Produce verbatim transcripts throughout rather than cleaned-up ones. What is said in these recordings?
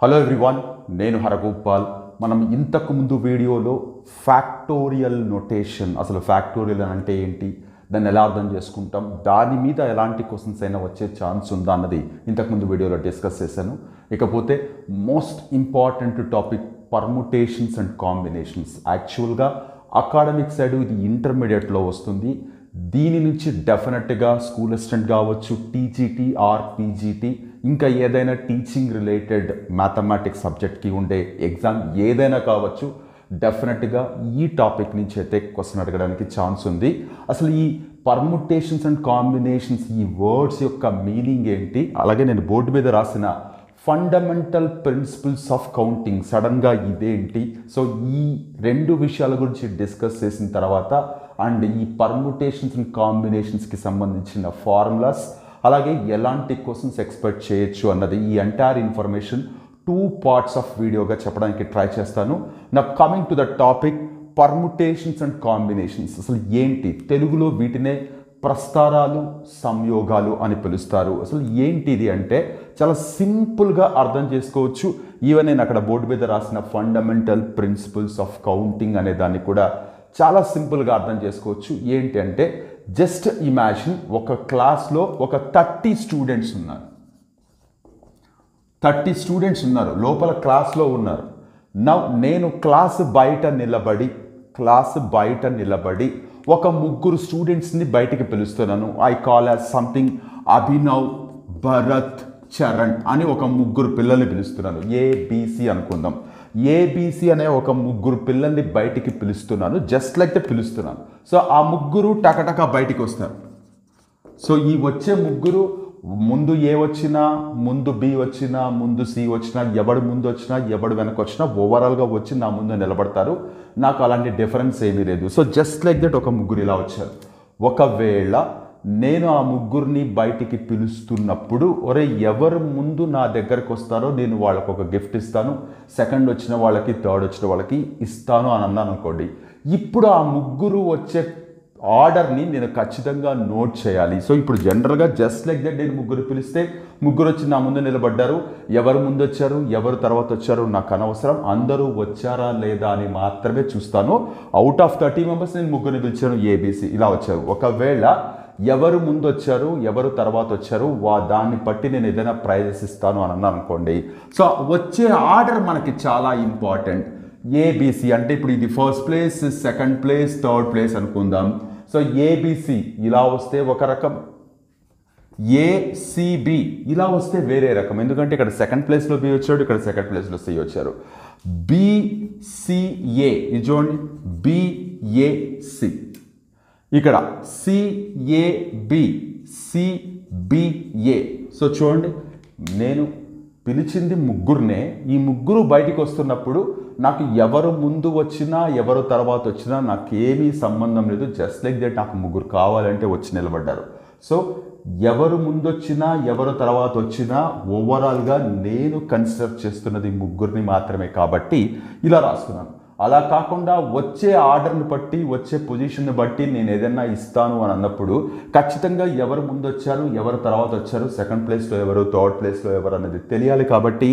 Hello everyone, నేను హర గోపాల్. మనం ఇంతకు ముందు వీడియోలో ఫ్యాక్టోరియల్ నోటేషన్, అసలు ఫ్యాక్టోరియల్ అంటే ఏంటి, దాన్ని ఎలా అర్థం చేసుకుంటాం, దాని మీద ఎలాంటి క్వశ్చన్స్ అయినా వచ్చే ఛాన్స్ ఉందా అన్నది ఇంతకుముందు వీడియోలో డిస్కస్ చేశాను. ఇకపోతే most important topic permutations and combinations. యాక్చువల్గా అకాడమిక్ సైడ్ ఇది ఇంటర్మీడియట్లో వస్తుంది. దీని నుంచి డెఫినెట్గా స్కూల్ అసిస్టెంట్ కావచ్చు, టీజీటీ ఆర్ పీజీటీ, ఇంకా ఏదైనా టీచింగ్ రిలేటెడ్ మ్యాథమెటిక్స్ సబ్జెక్ట్కి ఉండే ఎగ్జామ్ ఏదైనా కావచ్చు, డెఫినెట్గా ఈ టాపిక్ నుంచి అయితే క్వశ్చన్ అడగడానికి ఛాన్స్ ఉంది. అసలు ఈ పర్ముటేషన్స్ అండ్ కాంబినేషన్స్, ఈ వర్డ్స్ యొక్క మీనింగ్ ఏంటి, అలాగే నేను బోర్డు మీద రాసిన ఫండమెంటల్ ప్రిన్సిపల్స్ ఆఫ్ కౌంటింగ్ సడన్గా ఇదేంటి, సో ఈ రెండు విషయాల గురించి డిస్కస్ చేసిన తర్వాత అండ్ ఈ పర్ముటేషన్స్ అండ్ కాంబినేషన్స్కి సంబంధించిన ఫార్ములాస్, అలాగే ఎలాంటి క్వశ్చన్స్ ఎక్స్పెక్ట్ చేయొచ్చు అన్నది ఈ entire information two parts of వీడియోగా చెప్పడానికి ట్రై చేస్తాను. నా coming to the topic permutations and combinations అసలు ఏంటి, తెలుగులో వీటినే ప్రస్తారాలు సంయోగాలు అని పిలుస్తారు. అసలు ఏంటిది అంటే చాలా సింపుల్గా అర్థం చేసుకోవచ్చు. ఈవెన్ నేను అక్కడ బోర్డు మీద రాసిన ఫండమెంటల్ ప్రిన్సిపల్స్ ఆఫ్ కౌంటింగ్ అనే దాన్ని కూడా చాలా సింపుల్గా అర్థం చేసుకోవచ్చు. ఏంటి అంటే, జస్ట్ ఇమాజిన్ ఒక క్లాస్లో ఒక థర్టీ స్టూడెంట్స్ ఉన్నారు థర్టీ స్టూడెంట్స్ ఉన్నారు లోపల క్లాస్లో ఉన్నారు. నౌ నేను క్లాస్ బయట నిలబడి క్లాస్ బయట నిలబడి ఒక ముగ్గురు స్టూడెంట్స్ని బయటికి పిలుస్తున్నాను. I call as something Abhinav, Bharat, Charan అని ఒక ముగ్గురు పిల్లల్ని పిలుస్తున్నాను. ఏబిసి అనుకుందాం. ఏబిసి అనే ఒక ముగ్గురు పిల్లల్ని బయటికి పిలుస్తున్నాను, జస్ట్ లైక్ ద పిలుస్తున్నాను. సో ఆ ముగ్గురు టకటక బయటికి వస్తారు. సో ఈ వచ్చే ముగ్గురు ముందు ఏ వచ్చినా, ముందు బి వచ్చినా, ముందు సి వచ్చినా, ఎవడు ముందు వచ్చినా ఎవడు వెనక వచ్చినా ఓవరాల్గా వచ్చి నా ముందు నిలబడతారు. నాకు అలాంటి డిఫరెన్స్ ఏమీ లేదు. సో జస్ట్ లైక్ దట్ ఒక ముగ్గురు ఇలా వచ్చారు. ఒకవేళ నేను ఆ ముగ్గురిని బయటికి పిలుస్తున్నప్పుడు, ఒరే ఎవరు ముందు నా దగ్గరకు వస్తారో నేను వాళ్ళకు ఒక గిఫ్ట్ ఇస్తాను, సెకండ్ వచ్చిన వాళ్ళకి, థర్డ్ వచ్చిన వాళ్ళకి ఇస్తాను అని అన్నాను అనుకోండి. ఇప్పుడు ఆ ముగ్గురు వచ్చే ఆర్డర్ని నేను ఖచ్చితంగా నోట్ చేయాలి. సో ఇప్పుడు జనరల్గా జస్ట్ లైక్ దట్ నేను ముగ్గురు పిలిస్తే ముగ్గురు వచ్చి నా ముందు నిలబడ్డారు. ఎవరు ముందు వచ్చారు, ఎవరు తర్వాత వచ్చారు నాకు అనవసరం. అందరూ వచ్చారా లేదా అని మాత్రమే చూస్తాను. అవుట్ ఆఫ్ థర్టీ మెంబర్స్ నేను ముగ్గురిని పిలిచాను, ఏబీసీ ఇలా వచ్చారు. ఒకవేళ ఎవరు ముందు వచ్చారు, ఎవరు తర్వాత వచ్చారు వా దాన్ని బట్టి నేను ఏదైనా ప్రైజెస్ ఇస్తాను అని అన్నాను అనుకోండి. సో వచ్చే ఆర్డర్ మనకి చాలా ఇంపార్టెంట్. ఏబీసీ అంటే ఇప్పుడు ఇది first place, second place, third place అనుకుందాం. సో ఏబీసీ ఇలా వస్తే ఒక రకం, ఏసీబీ ఇలా వస్తే వేరే రకం, ఎందుకంటే ఇక్కడ సెకండ్ ప్లేస్లో బి వచ్చాడు, ఇక్కడ సెకండ్ ప్లేస్లో సి వచ్చారు. బీసీఏ ఇది చూడండి, బిఏసి ఇక్కడ, సిఏబి, సిబిఏ. సో చూడండి, నేను పిలిచింది ముగ్గురునే. ఈ ముగ్గురు బయటికి వస్తున్నప్పుడు నాకు ఎవరు ముందు వచ్చినా ఎవరు తర్వాత వచ్చినా నాకేమీ సంబంధం లేదు. జస్ట్ లైక్ దట్ నాకు ముగ్గురు కావాలంటే వచ్చి నిలబడ్డారు. సో ఎవరు ముందు వచ్చినా ఎవరు తర్వాత వచ్చినా ఓవరాల్గా నేను కన్సిడర్ చేస్తున్నది ముగ్గురిని మాత్రమే కాబట్టి ఇలా రాస్తున్నాను. అలా కాకుండా వచ్చే ఆర్డర్ని బట్టి, వచ్చే పొజిషన్ని బట్టి నేను ఏదైనా ఇస్తాను అని అన్నప్పుడు ఖచ్చితంగా ఎవరు ముందు వచ్చారు, ఎవరు తర్వాత వచ్చారు, సెకండ్ ప్లేస్లో ఎవరు, థర్డ్ ప్లేస్లో ఎవరు అనేది తెలియాలి. కాబట్టి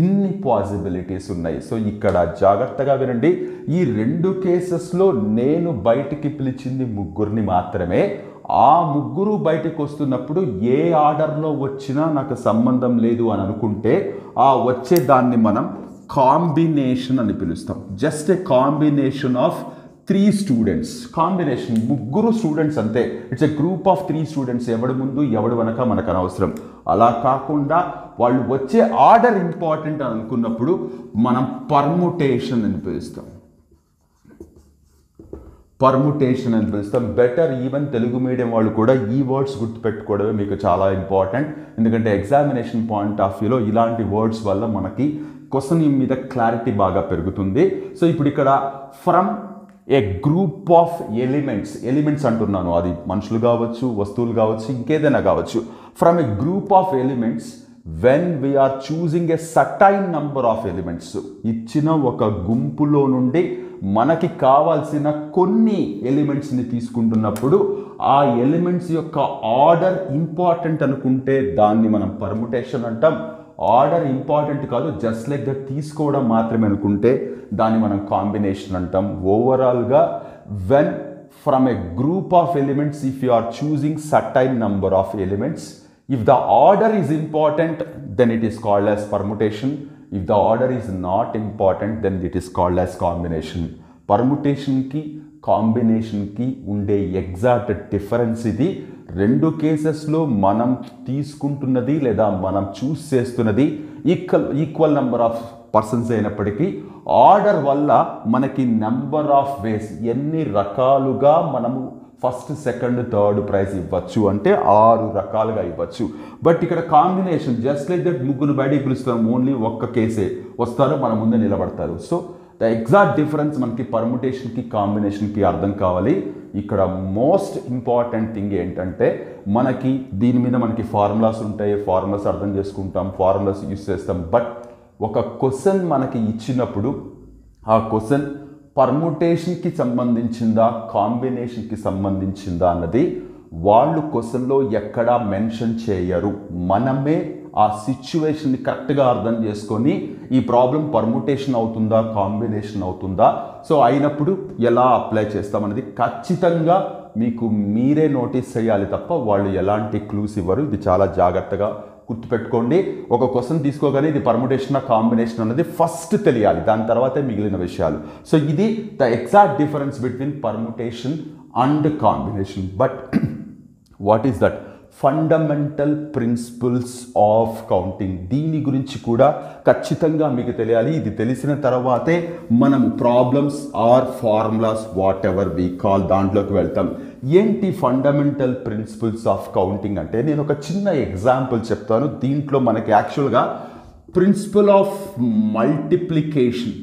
ఇన్ని పాసిబిలిటీస్ ఉన్నాయి. సో ఇక్కడ జాగ్రత్తగా వినండి, ఈ రెండు కేసెస్లో నేను బయటికి పిలిచింది ముగ్గురిని మాత్రమే. ఆ ముగ్గురు బయటకు వస్తున్నప్పుడు ఏ ఆర్డర్లో వచ్చినా నాకు సంబంధం లేదు అని అనుకుంటే ఆ వచ్చే దాన్ని మనం కాంబినేషన్ అని పిలుస్తాం. Just a combination of three students. Combination ముగ్గురు స్టూడెంట్స్ అంతే. It's a group of three students. ఎవడు ముందు ఎవడు వెనక మనకు అనవసరం. అలా కాకుండా వాళ్ళు వచ్చే ఆర్డర్ ఇంపార్టెంట్ అని అనుకున్నప్పుడు మనం పర్ముటేషన్ అని పిలుస్తాం. పర్ముటేషన్ అని పిలుస్తాం. బెటర్ ఈవెన్ తెలుగు మీడియం వాళ్ళు కూడా ఈ వర్డ్స్ గుర్తుపెట్టుకోవడమే మీకు చాలా ఇంపార్టెంట్, ఎందుకంటే ఎగ్జామినేషన్ పాయింట్ ఆఫ్ వ్యూలో ఇలాంటి వర్డ్స్ వల్ల మనకి క్వశ్చన్ మీద క్లారిటీ బాగా పెరుగుతుంది. సో ఇప్పుడు ఇక్కడ from a group of elements, elements అంటున్నాను, అది మనుషులు కావచ్చు, వస్తువులు కావచ్చు, ఇంకేదైనా కావచ్చు. From a group of elements when we are choosing a certain number of elements. ఇచ్చిన ఒక గుంపులో నుండి మనకి కావాల్సిన కొన్ని ఎలిమెంట్స్ని తీసుకుంటున్నప్పుడు ఆ ఎలిమెంట్స్ యొక్క ఆర్డర్ ఇంపార్టెంట్ అనుకుంటే దాన్ని మనం పర్ముటేషన్ అంటాం. ఆర్డర్ ఇంపార్టెంట్ కాదు, జస్ట్ లైక్ దట్ తీసుకోవడం మాత్రమే అనుకుంటే దాన్ని మనం కాంబినేషన్ అంటాం. ఓవరాల్గా when from a group of elements if you are choosing certain number of elements, if the order is important then it is called as permutation. If the order is not important then it is called as combination. Permutation ki combination ki unde exact difference idi. Rendu cases lo manam teeskuntunnadi ledha manam choose chestunnadi equal equal number of persons ayinappadiki order valla manaki number of ways enni rakaluga manamu first second third prize ఇవ్వచ్చు అంటే ఆరు రకాలుగా ఇవ్వచ్చు. But ఇక్కడ combination just like that ముగ్గురు బయటికి పిలుస్తాం, only ఒక్క కేసే వస్తారు మన ముందే నిలబడతారు. సో ద ఎగ్జాక్ట్ డిఫరెన్స్ మనకి పర్ముటేషన్కి కాంబినేషన్కి అర్థం కావాలి. ఇక్కడ మోస్ట్ ఇంపార్టెంట్ థింగ్ ఏంటంటే మనకి దీని మీద మనకి ఫార్ములాస్ ఉంటాయి, ఫార్ములాస్ అర్థం చేసుకుంటాం, ఫార్ములాస్ యూజ్ చేస్తాం. బట్ ఒక క్వశ్చన్ మనకి ఇచ్చినప్పుడు ఆ క్వశ్చన్ పర్ముటేషన్కి సంబంధించిందా కాంబినేషన్కి సంబంధించిందా అన్నది వాళ్ళు క్వశ్చన్లో ఎక్కడా మెన్షన్ చేయరు. మనమే ఆ సిచ్యువేషన్ని కరెక్ట్గా అర్థం చేసుకొని ఈ ప్రాబ్లం పర్ముటేషన్ అవుతుందా కాంబినేషన్ అవుతుందా సో అయినప్పుడు ఎలా అప్లై చేస్తామనేది ఖచ్చితంగా మీకు మీరే నోటీస్ చేయాలి తప్ప వాళ్ళు ఎలాంటి క్లూస్ ఇవ్వరు. ఇది చాలా జాగ్రత్తగా గుర్తుపెట్టుకోండి. ఒక క్వశ్చన్ తీసుకోగానే ఇది పర్ముటేషన్ కాంబినేషన్ అనేది ఫస్ట్ తెలియాలి, దాని తర్వాతే మిగిలిన విషయాలు. సో ఇది the exact difference between permutation and combination. But what is that? Fundamental principles of counting. దీని గురించి కూడా ఖచ్చితంగా మీకు తెలియాలి. ఇది తెలిసిన తర్వాతే మనం problems or formulas whatever we call దాంట్లోకి వెళ్తాం. ఏంటి ఫండమెంటల్ ప్రిన్సిపల్స్ ఆఫ్ కౌంటింగ్ అంటే నేను ఒక చిన్న ఎగ్జాంపుల్ చెప్తాను. దీంట్లో మనకి యాక్చువల్గా principle of multiplication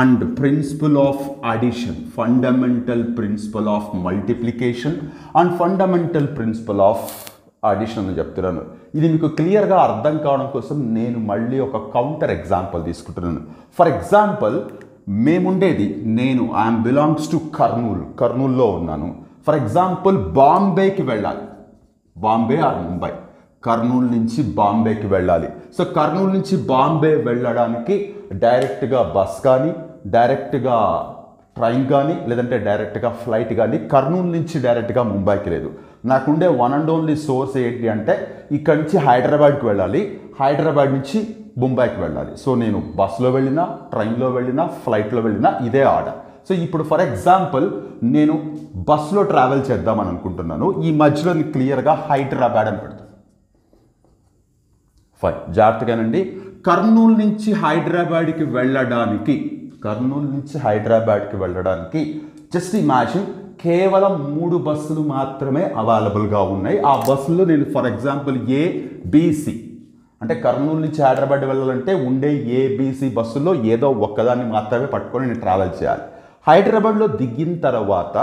and principle of addition, fundamental principle of multiplication and fundamental principle of addition అని చెప్తున్నాను. ఇది మీకు క్లియర్గా అర్థం కావడం కోసం నేను మళ్ళీ ఒక కౌంటర్ ఎగ్జాంపుల్ తీసుకుంటున్నాను. ఫర్ ఎగ్జాంపుల్ మేముండేది నేను ఐఎమ్ బిలాంగ్స్ టు కర్నూలు, కర్నూలులో ఉన్నాను. ఫర్ ఎగ్జాంపుల్ బాంబేకి వెళ్ళాలి, బాంబే ఆర్ ముంబై, కర్నూలు నుంచి బాంబేకి వెళ్ళాలి. సో కర్నూలు నుంచి బాంబే వెళ్ళడానికి డైరెక్ట్గా బస్ కానీ డైరెక్ట్గా ట్రైన్ కానీ లేదంటే డైరెక్ట్గా ఫ్లైట్ కానీ కర్నూలు నుంచి డైరెక్ట్గా ముంబైకి లేదు. నాకుండే వన్ అండ్ ఓన్లీ సోర్స్ ఏంటి అంటే ఇక్కడి నుంచి హైదరాబాద్కి వెళ్ళాలి, హైదరాబాద్ నుంచి ముంబైకి వెళ్ళాలి. సో నేను బస్సులో వెళ్ళినా ట్రైన్లో వెళ్ళినా ఫ్లైట్లో వెళ్ళినా ఇదే ఆర్డర్. సో ఇప్పుడు ఫర్ ఎగ్జాంపుల్ నేను బస్సులో ట్రావెల్ చేద్దామని అనుకుంటున్నాను. ఈ మధ్యలో క్లియర్గా హైదరాబాద్ అని పెడతాను. ఫైన్, జాగ్రత్తగానండి. కర్నూలు నుంచి హైదరాబాద్కి వెళ్ళడానికి కర్నూలు నుంచి హైదరాబాద్కి వెళ్ళడానికి జస్ట్ ఇమాజిన్ కేవలం మూడు బస్సులు మాత్రమే అవైలబుల్గా ఉన్నాయి. ఆ బస్సుల్లో నేను ఫర్ ఎగ్జాంపుల్ ఏబిసి అంటే కర్నూలు నుంచి హైదరాబాద్ వెళ్ళాలంటే ఉండే ఏబిసి బస్సుల్లో ఏదో ఒక్కదాన్ని మాత్రమే పట్టుకొని నేను ట్రావెల్ చేయాలి. హైదరాబాద్లో దిగిన తర్వాత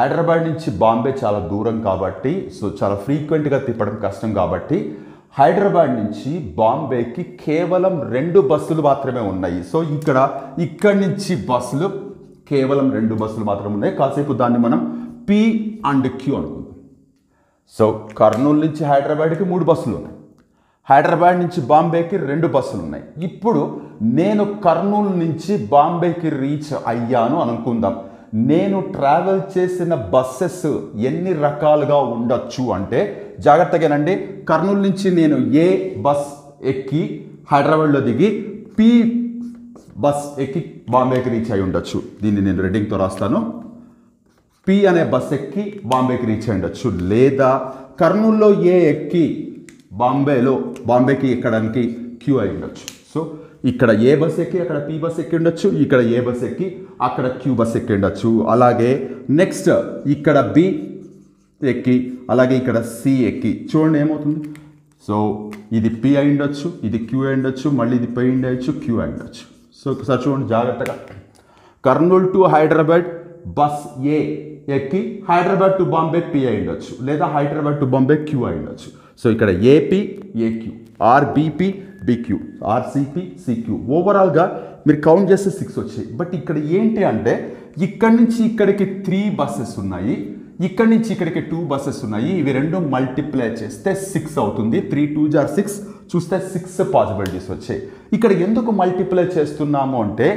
హైదరాబాద్ నుంచి బాంబే చాలా దూరం కాబట్టి సో చాలా ఫ్రీక్వెంట్గా తిప్పడం కష్టం కాబట్టి హైదరాబాద్ నుంచి బాంబేకి కేవలం రెండు బస్సులు మాత్రమే ఉన్నాయి. సో ఇక్కడ ఇక్కడి నుంచి బస్సులు కేవలం రెండు బస్సులు మాత్రమే ఉన్నాయి. కాసేపు దాన్ని మనం పి అండ్ క్యూ అనుకుందాం. సో కర్నూలు నుంచి హైదరాబాద్కి మూడు బస్సులు ఉన్నాయి, హైదరాబాద్ నుంచి బాంబేకి రెండు బస్సులు ఉన్నాయి. ఇప్పుడు నేను కర్నూలు నుంచి బాంబేకి రీచ్ అయ్యాను అనుకుందాం. నేను ట్రావెల్ చేసిన బస్సెస్ ఎన్ని రకాలుగా ఉండొచ్చు అంటే జాగ్రత్తగానండి, కర్నూలు నుంచి నేను ఏ బస్ ఎక్కి హైదరాబాద్లో దిగి పి బస్ ఎక్కి బాంబేకి రీచ్ అయి ఉండొచ్చు. దీన్ని నేను రెడ్డింగ్తో రాస్తాను. పి అనే బస్ ఎక్కి బాంబేకి రీచ్ అయి ఉండొచ్చు, లేదా కర్నూలులో ఏ ఎక్కి బాంబేలో బాంబేకి ఎక్కడానికి క్యూ అయి ఉండొచ్చు. సో ఇక్కడ ఏ బస్ ఎక్కి అక్కడ పి బస్ ఎక్కి ఉండొచ్చు, ఇక్కడ ఏ బస్ ఎక్కి అక్కడ క్యూ బస్ ఎక్కి ఉండొచ్చు. అలాగే నెక్స్ట్ ఇక్కడ బి ఎక్కి అలాగే ఇక్కడ సి ఎక్కి చూడండి ఏమవుతుంది. సో ఇది పి అయి ఉండొచ్చు, ఇది క్యూ అయి ఉండొచ్చు, మళ్ళీ ఇది పి అయ్యొచ్చు, క్యూ అయి ఉండొచ్చు. సో ఒకసారి చూడండి జాగ్రత్తగా. Kurnool to Hyderabad bus A ఎక్కి హైదరాబాద్ టు బాంబే పి అయి ఉండొచ్చు, లేదా హైదరాబాద్ టు బాంబే క్యూ అయి ఉండొచ్చు. సో ఇక్కడ AP AQ, or BP BQ, or CP CQ. ఓవరాల్గా మీరు కౌంట్ చేస్తే సిక్స్ వచ్చాయి. బట్ ఇక్కడ ఏంటి అంటే ఇక్కడి నుంచి ఇక్కడికి త్రీ బస్సెస్ ఉన్నాయి, इक्कड़ नुंचि इक्कड़की टू बसेस उन्नायि इवि रेंडु मल्टिप्लाई चेस्ते सिक्स अवुतुंदी थ्री टू जा सिक्स चूस्ते सिक्स पासिबिलिटीस वच्चायि इक्कड़ एंदुकु मल्टिप्लाई चेस्तुन्नामु अंटे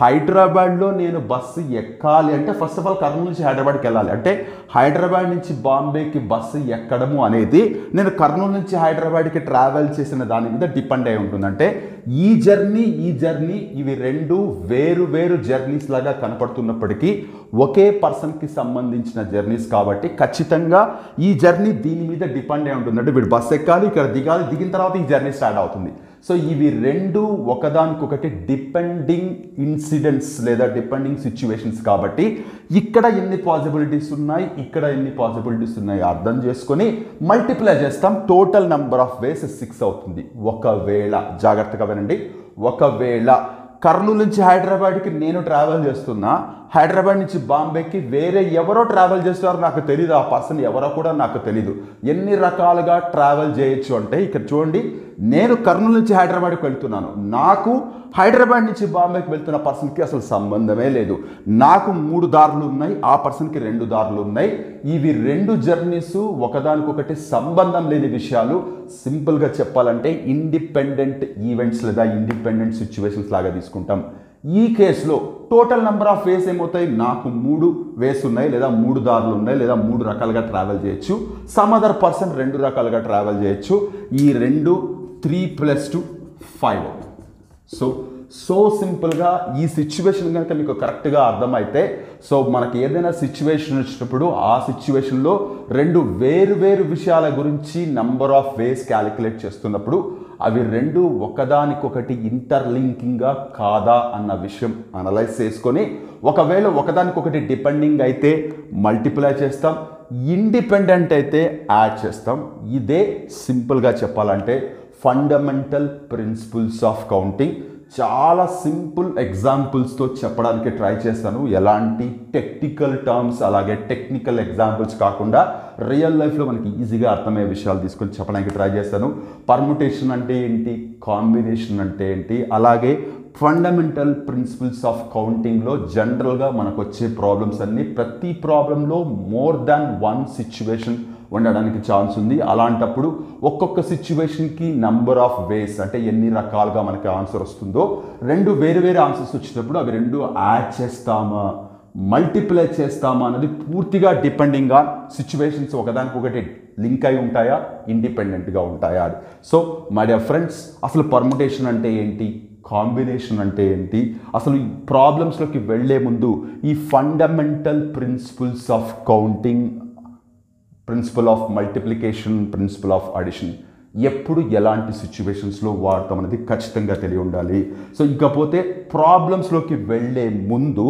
హైదరాబాద్ లో నేను బస్సు ఎక్కాలి అంటే ఫస్ట్ ఆఫ్ ఆల్ కర్నూలు నుంచి హైదరాబాద్కి వెళ్ళాలి అంటే హైదరాబాద్ నుంచి బాంబేకి బస్సు ఎక్కడము అనేది నేను కర్నూలు నుంచి హైదరాబాద్కి ట్రావెల్ చేసిన దాని మీద డిపెండ్ అయి ఉంటుంది అంటే ఈ జర్నీ ఈ జర్నీ ఇవి రెండు వేరు వేరు జర్నీస్ లాగా కనబడుతున్నప్పటికీ ఒకే పర్సన్ కి సంబంధించిన జర్నీస్ కాబట్టి ఖచ్చితంగా ఈ జర్నీ దీని మీద డిపెండ్ అయి ఉంటుంది అంటే వీడు బస్సు ఎక్కాలి ఇక్కడ దిగాలి దిగిన తర్వాత ఈ జర్నీ స్టార్ట్ అవుతుంది సో ఇవి రెండు ఒకదానికొకటి డిపెండింగ్ ఇన్సిడెంట్స్ లేదా డిపెండింగ్ సిచువేషన్స్ కాబట్టి ఇక్కడ ఎన్ని పాసిబిలిటీస్ ఉన్నాయి ఇక్కడ ఎన్ని పాసిబిలిటీస్ ఉన్నాయి అర్థం చేసుకొని మల్టిప్లై చేస్తాం total number of ways six అవుతుంది ఒకవేళ జాగర్తగా వినండి ఒకవేళ కర్నూలు నుంచి హైదరాబాద్ కి నేను ట్రావెల్ చేస్తున్నా హైదరాబాద్ నుంచి బాంబేకి వేరే ఎవరో ట్రావెల్ చేస్తున్నారు నాకు తెలియదు ఆ పర్సన్ ఎవరో కూడా నాకు తెలియదు ఎన్ని రకాలుగా ట్రావెల్ చేయొచ్చు అంటే ఇక్కడ చూడండి నేను కర్నూలు నుంచి హైదరాబాద్కి వెళ్తున్నాను నాకు హైదరాబాద్ నుంచి బాంబేకి వెళ్తున్న పర్సన్కి అసలు సంబంధమే లేదు నాకు మూడు దారులు ఉన్నాయి ఆ పర్సన్కి రెండు దారులు ఉన్నాయి ఇవి రెండు జర్నీస్ ఒకదానికొకటి సంబంధం లేని విషయాలు సింపుల్గా చెప్పాలంటే ఇండిపెండెంట్ ఈవెంట్స్ లేదా ఇండిపెండెంట్ సిచువేషన్స్ లాగా తీసుకుంటాం ఈ కేసులో టోటల్ నంబర్ ఆఫ్ వేస్ ఏమవుతాయి నాకు మూడు వేస్ ఉన్నాయి లేదా మూడు దారులు ఉన్నాయి లేదా మూడు రకాలుగా ట్రావెల్ చేయొచ్చు సమ్ అదర్ పర్సన్ రెండు రకాలుగా ట్రావెల్ చేయొచ్చు ఈ రెండు three plus two five so so సింపుల్గా ఈ సిచ్యువేషన్ కనుక మీకు కరెక్ట్గా అర్థమైతే సో మనకి ఏదైనా సిచ్యువేషన్ వచ్చినప్పుడు ఆ సిచ్యువేషన్లో రెండు వేరు వేరు విషయాల గురించి నంబర్ ఆఫ్ వేస్ క్యాలిక్యులేట్ చేస్తున్నప్పుడు అవి రెండు ఒకదానికొకటి ఇంటర్లింకింగ్గా కాదా అన్న విషయం అనలైజ్ చేసుకొని ఒకవేళ ఒకదానికొకటి డిపెండింగ్ అయితే మల్టిప్లై చేస్తాం ఇండిపెండెంట్ అయితే యాడ్ చేస్తాం ఇదే సింపుల్గా చెప్పాలంటే ఫండమెంటల్ ప్రిన్సిపల్స్ ఆఫ్ కౌంటింగ్ చాలా సింపుల్ ఎగ్జాంపుల్స్తో చెప్పడానికి ట్రై చేస్తాను ఎలాంటి టెక్నికల్ టర్మ్స్ అలాగే టెక్నికల్ ఎగ్జాంపుల్స్ కాకుండా రియల్ లైఫ్లో మనకి ఈజీగా అర్థమయ్యే విషయాలు తీసుకొని చెప్పడానికి ట్రై చేస్తాను పర్ముటేషన్ అంటే ఏంటి కాంబినేషన్ అంటే ఏంటి అలాగే ఫండమెంటల్ ప్రిన్సిపల్స్ ఆఫ్ కౌంటింగ్లో జనరల్గా మనకు వచ్చే ప్రాబ్లమ్స్ అన్నీ ప్రతి ప్రాబ్లంలో మోర్ దాన్ వన్ సిచ్యువేషన్ ఉండడానికి ఛాన్స్ ఉంది అలాంటప్పుడు ఒక్కొక్క సిచ్యువేషన్కి నంబర్ ఆఫ్ వేస్ అంటే ఎన్ని రకాలుగా మనకి ఆన్సర్ వస్తుందో రెండు వేరు వేరు ఆన్సర్స్ వచ్చినప్పుడు అవి రెండు యాడ్ చేస్తామా మల్టిప్లై చేస్తామా అనేది పూర్తిగా డిపెండింగ్ ఆన్ సిచ్యువేషన్స్ ఒకదానికొకటి లింక్ అయి ఉంటాయా ఇండిపెండెంట్గా ఉంటాయా అది సో మై డియర్ ఫ్రెండ్స్ అసలు పర్ముటేషన్ అంటే ఏంటి కాంబినేషన్ అంటే ఏంటి అసలు ఈ ప్రాబ్లమ్స్లోకి వెళ్లే ముందు ఈ fundamental principles of counting principle of multiplication principle of addition ఎప్పుడు ఎలాంటి సిచ్యువేషన్స్లో వాడతాం అనేది ఖచ్చితంగా తెలియ ఉండాలి సో ఇకపోతే ప్రాబ్లమ్స్లోకి వెళ్ళే ముందు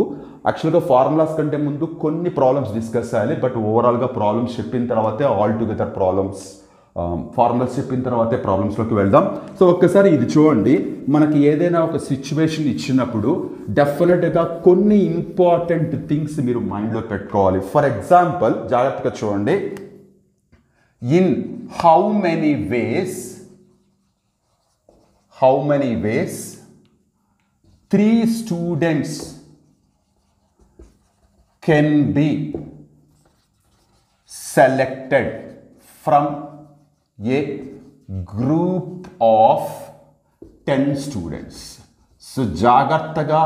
యాక్చువల్గా ఫార్ములాస్ కంటే ముందు కొన్ని ప్రాబ్లమ్స్ డిస్కస్ చేయాలి బట్ ఓవరాల్గా ప్రాబ్లమ్స్ చెప్పిన తర్వాతే ఆల్ టుగెదర్ ప్రాబ్లమ్స్ ఫార్ములాస్ చెప్పిన తర్వాతే ప్రాబ్లమ్స్లోకి వెళ్దాం సో ఒక్కసారి ఇది చూడండి మనకి ఏదైనా ఒక సిచ్యువేషన్ ఇచ్చినప్పుడు డెఫినెట్గా కొన్ని ఇంపార్టెంట్ థింగ్స్ మీరు మైండ్లో పెట్టుకోవాలి ఫర్ ఎగ్జాంపుల్ జాగ్రత్తగా చూడండి in how many ways how many ways three students can be selected from a group of ten students so జాగ్రత్తగా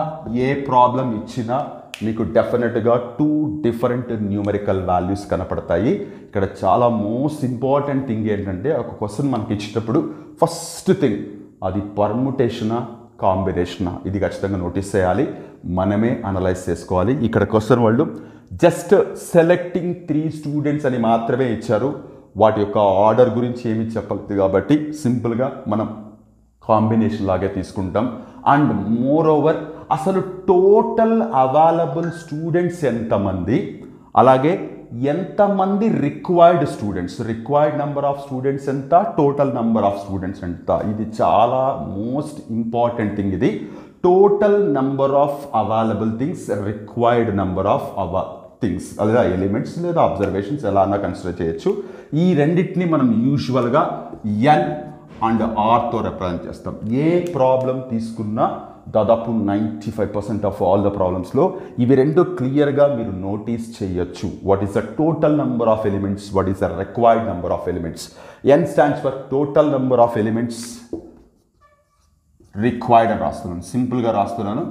ఏ ప్రాబ్లం ఇచ్చినా మీకు డెఫినెట్గా టూ డిఫరెంట్ న్యూమరికల్ వాల్యూస్ కనపడతాయి ఇక్కడ చాలా మోస్ట్ ఇంపార్టెంట్ థింగ్ ఏంటంటే ఒక క్వశ్చన్ మనకి ఇచ్చినప్పుడు ఫస్ట్ థింగ్ అది పర్ముటేషనా కాంబినేషనా ఇది ఖచ్చితంగా నోటీస్ చేయాలి మనమే అనలైజ్ చేసుకోవాలి ఇక్కడ క్వశ్చన్ వాళ్ళు జస్ట్ సెలెక్టింగ్ త్రీ స్టూడెంట్స్ అని మాత్రమే ఇచ్చారు వాటి యొక్క ఆర్డర్ గురించి ఏమీ చెప్పలేదు కాబట్టి సింపుల్గా మనం కాంబినేషన్ లాగే తీసుకుంటాం అండ్ మోర్ ఓవర్ అసలు టోటల్ అవైలబుల్ స్టూడెంట్స్ ఎంతమంది అలాగే ఎంతమంది required students required number of students ఎంత టోటల్ నెంబర్ ఆఫ్ స్టూడెంట్స్ ఎంత ఇది చాలా మోస్ట్ ఇంపార్టెంట్ థింగ్ ఇది total number of available things required number of అవా థింగ్స్ లేదా ఎలిమెంట్స్ లేదా అబ్జర్వేషన్స్ ఎలా అన్నా కన్సిడర్ చేయొచ్చు ఈ రెండింటిని మనం యూజువల్గా ఎన్ అండ్ ఆర్తో రిప్రజెంట్ చేస్తాం ఏ ప్రాబ్లం తీసుకున్నా దాదాపు ninety five percent of all the ప్రాబ్లమ్స్లో ఇవి రెండు క్లియర్గా మీరు నోటీస్ చేయొచ్చు. What is the total number of elements, what is the required number of elements. N stands for total number of elements, required అని రాస్తున్నాను, సింపుల్గా రాస్తున్నాను.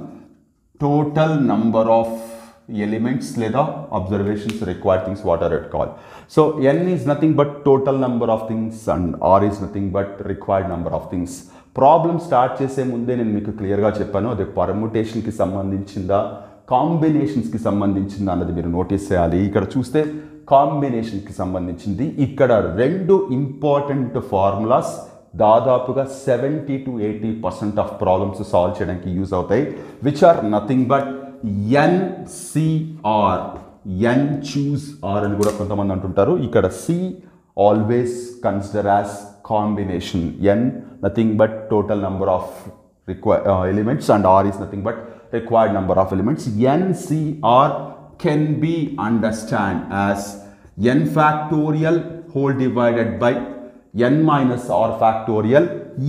టోటల్ నెంబర్ ఆఫ్ ఎలిమెంట్స్ లేదా observations required things what are it call. So N is nothing but total number of things and R is nothing but required number of things. Problem start చేసే ముందే నేను మీకు క్లియర్గా చెప్పాను, అది పర్ముటేషన్కి సంబంధించిందా కాంబినేషన్స్కి సంబంధించిందా అన్నది మీరు నోటీస్ చేయాలి. ఇక్కడ చూస్తే కాంబినేషన్కి సంబంధించింది. ఇక్కడ రెండు ఇంపార్టెంట్ ఫార్ములాస్ దాదాపుగా seventy to eighty percent of problems solve చేయడానికి యూజ్ అవుతాయి, which are nothing but NCR. N choose R అని కూడా కొంతమంది అంటుంటారు. ఇక్కడ C always consider as combination. N nothing but total number of required elements and R is nothing but required number of elements. NCR can be understand as N factorial whole divided by N minus R factorial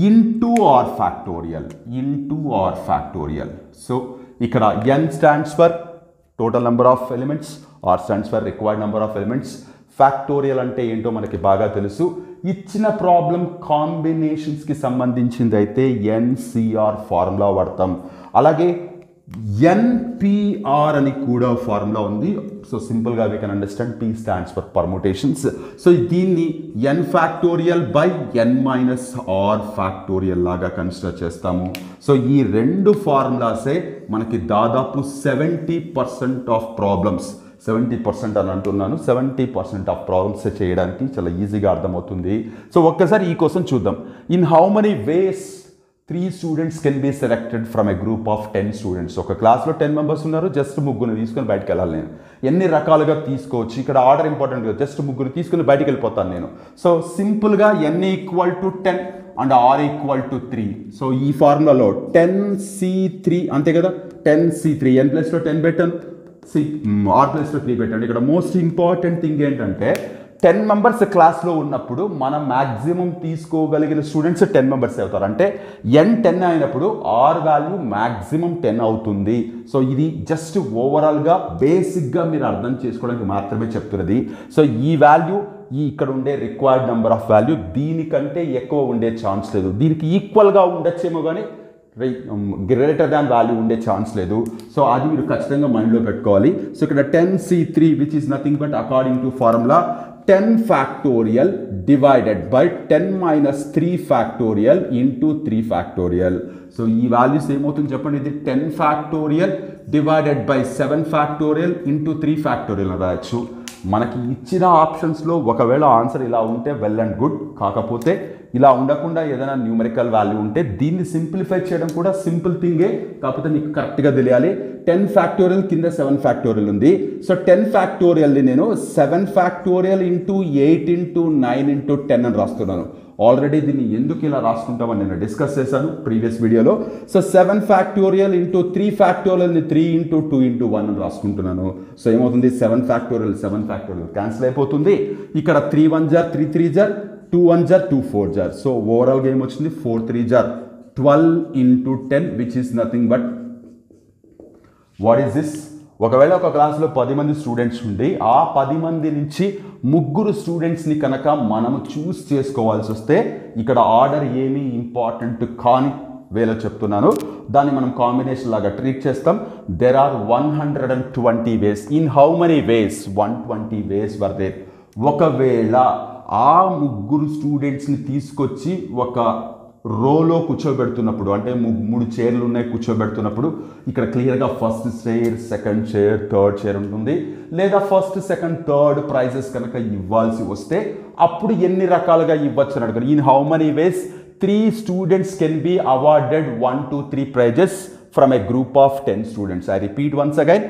into R factorial into R factorial. So ఇక్కడ N stands for total number of elements, R stands for required number of elements. Factorial అంటే ఏంటో మనకి బాగా తెలుసు. ఇచ్చిన problem కాంబినేషన్స్కి సంబంధించింది అయితే NCR formula వాడతాం. అలాగే ఎన్పిఆర్ అని కూడా ఫార్ములా ఉంది. సో సింపుల్గా we can understand P stands for permutations. So దీన్ని N factorial by N minus R factorial లాగా కన్సిడర్ చేస్తాము. సో ఈ రెండు ఫార్ములాసే మనకి దాదాపు seventy percent of problems, seventy percent అని అంటున్నాను, సెవెంటీ పర్సెంట్ ఆఫ్ ప్రాబ్లమ్స్ చేయడానికి చాలా ఈజీగా అర్థమవుతుంది. సో ఒక్కసారి ఈ కోసం చూద్దాం. In how many ways three students can be selected from a group of ten students. ఒక క్లాస్లో టెన్ మెంబర్స్ ఉన్నారు, జస్ట్ ముగ్గురు తీసుకుని బయటకు వెళ్ళాలి నేను. ఎన్ని రకాలుగా తీసుకోవచ్చు, ఇక్కడ ఆర్డర్ ఇంపార్టెంట్ కదా, జస్ట్ ముగ్గురు తీసుకుని బయటకు వెళ్ళిపోతాను నేను. సో సింపుల్గా N equal to ten and R equal to three. So ఈ ఫార్ములాలో టెన్ సి త్రీ అంతే కదా, టెన్ సి త్రీ, ఎన్ ప్లస్లో టెన్ పెట్టాను, సి ఆర్ ప్లస్లో త్రీ పెట్టండి. ఇక్కడ మోస్ట్ ఇంపార్టెంట్ థింగ్ ఏంటంటే టెన్ మెంబర్స్ క్లాస్లో ఉన్నప్పుడు మనం మ్యాక్సిమం తీసుకోగలిగిన స్టూడెంట్స్ టెన్ మెంబర్స్ అవుతారు. అంటే ఎన్ టెన్ అయినప్పుడు ఆర్ వాల్యూ మ్యాక్సిమం టెన్ అవుతుంది. సో ఇది జస్ట్ ఓవరాల్గా బేసిక్గా మీరు అర్థం చేసుకోవడానికి మాత్రమే చెప్తున్నది. సో ఈ వాల్యూ ఈ ఇక్కడ ఉండే రిక్వైర్డ్ నెంబర్ ఆఫ్ వాల్యూ దీనికంటే ఎక్కువ ఉండే ఛాన్స్ లేదు. దీనికి ఈక్వల్గా ఉండొచ్చేమో కానీ గ్రేటర్ దాన్ వాల్యూ ఉండే ఛాన్స్ లేదు. సో అది మీరు ఖచ్చితంగా మైండ్లో పెట్టుకోవాలి. సో ఇక్కడ ten C three which is nothing but according to formula ten factorial divided by ten minus three factorial into three factorial. So ఈ వాల్యూస్ ఏమవుతుంది చెప్పండి, ఇది ten factorial divided by seven factorial into three factorial అని రాయచ్చు. మనకి ఇచ్చిన ఆప్షన్స్లో ఒకవేళ ఆన్సర్ ఇలా ఉంటే వెల్ అండ్ గుడ్, కాకపోతే ఇలా ఉండకుండా ఏదైనా న్యూమరికల్ వాల్యూ ఉంటే దీన్ని సింప్లిఫై చేయడం కూడా సింపుల్ థింగే, కాకపోతే నీకు కరెక్ట్గా తెలియాలి. టెన్ ఫ్యాక్టోరియల్ కింద సెవెన్ ఫ్యాక్టోరియల్ ఉంది. సో టెన్ ఫ్యాక్టోరియల్ని నేను seven factorial into eight into nine into ten అని రాస్తున్నాను. ఆల్రెడీ దీన్ని ఎందుకు ఇలా రాసుకుంటామని నేను డిస్కస్ చేశాను ప్రీవియస్ వీడియోలో. So seven factorial into three ఫ్యాక్టోరియల్ని three into two into one అని రాసుకుంటున్నాను. సో ఏమవుతుంది, seven factorial seven factorial cancel అయిపోతుంది. ఇక్కడ three one are three three are two one are two four are. So ఓవరాల్గా ఏమొచ్చింది four three are twelve into ten which is nothing but what is this. ఒకవేళ ఒక క్లాస్లో పది మంది students ఉండి ఆ పది మంది నుంచి ముగ్గురు స్టూడెంట్స్ని కనుక మనము చూస్ చేసుకోవాల్సి వస్తే ఇక్కడ ఆర్డర్ ఏమీ ఇంపార్టెంట్ కాని వేలో చెప్తున్నాను, దాన్ని మనం కాంబినేషన్ లాగా ట్రీట్ చేస్తాం. There are one hundred and twenty ways. In how many ways, one twenty ways were there. ఒకవేళ ఆ ముగ్గురు స్టూడెంట్స్ని తీసుకొచ్చి ఒక రోలో కూర్చోబెడుతున్నప్పుడు, అంటే మూడు చైర్లు ఉన్నాయి కూర్చోబెడుతున్నప్పుడు, ఇక్కడ క్లియర్గా first chair second chair third chair ఉంటుంది. లేదా ఫస్ట్ సెకండ్ థర్డ్ ప్రైజెస్ కనుక ఇవ్వాల్సి వస్తే అప్పుడు ఎన్ని రకాలుగా ఇవ్వచ్చు అని అడుగుతారు. In how many ways three students can be awarded one two three prizes from a group of ten students. I repeat once again,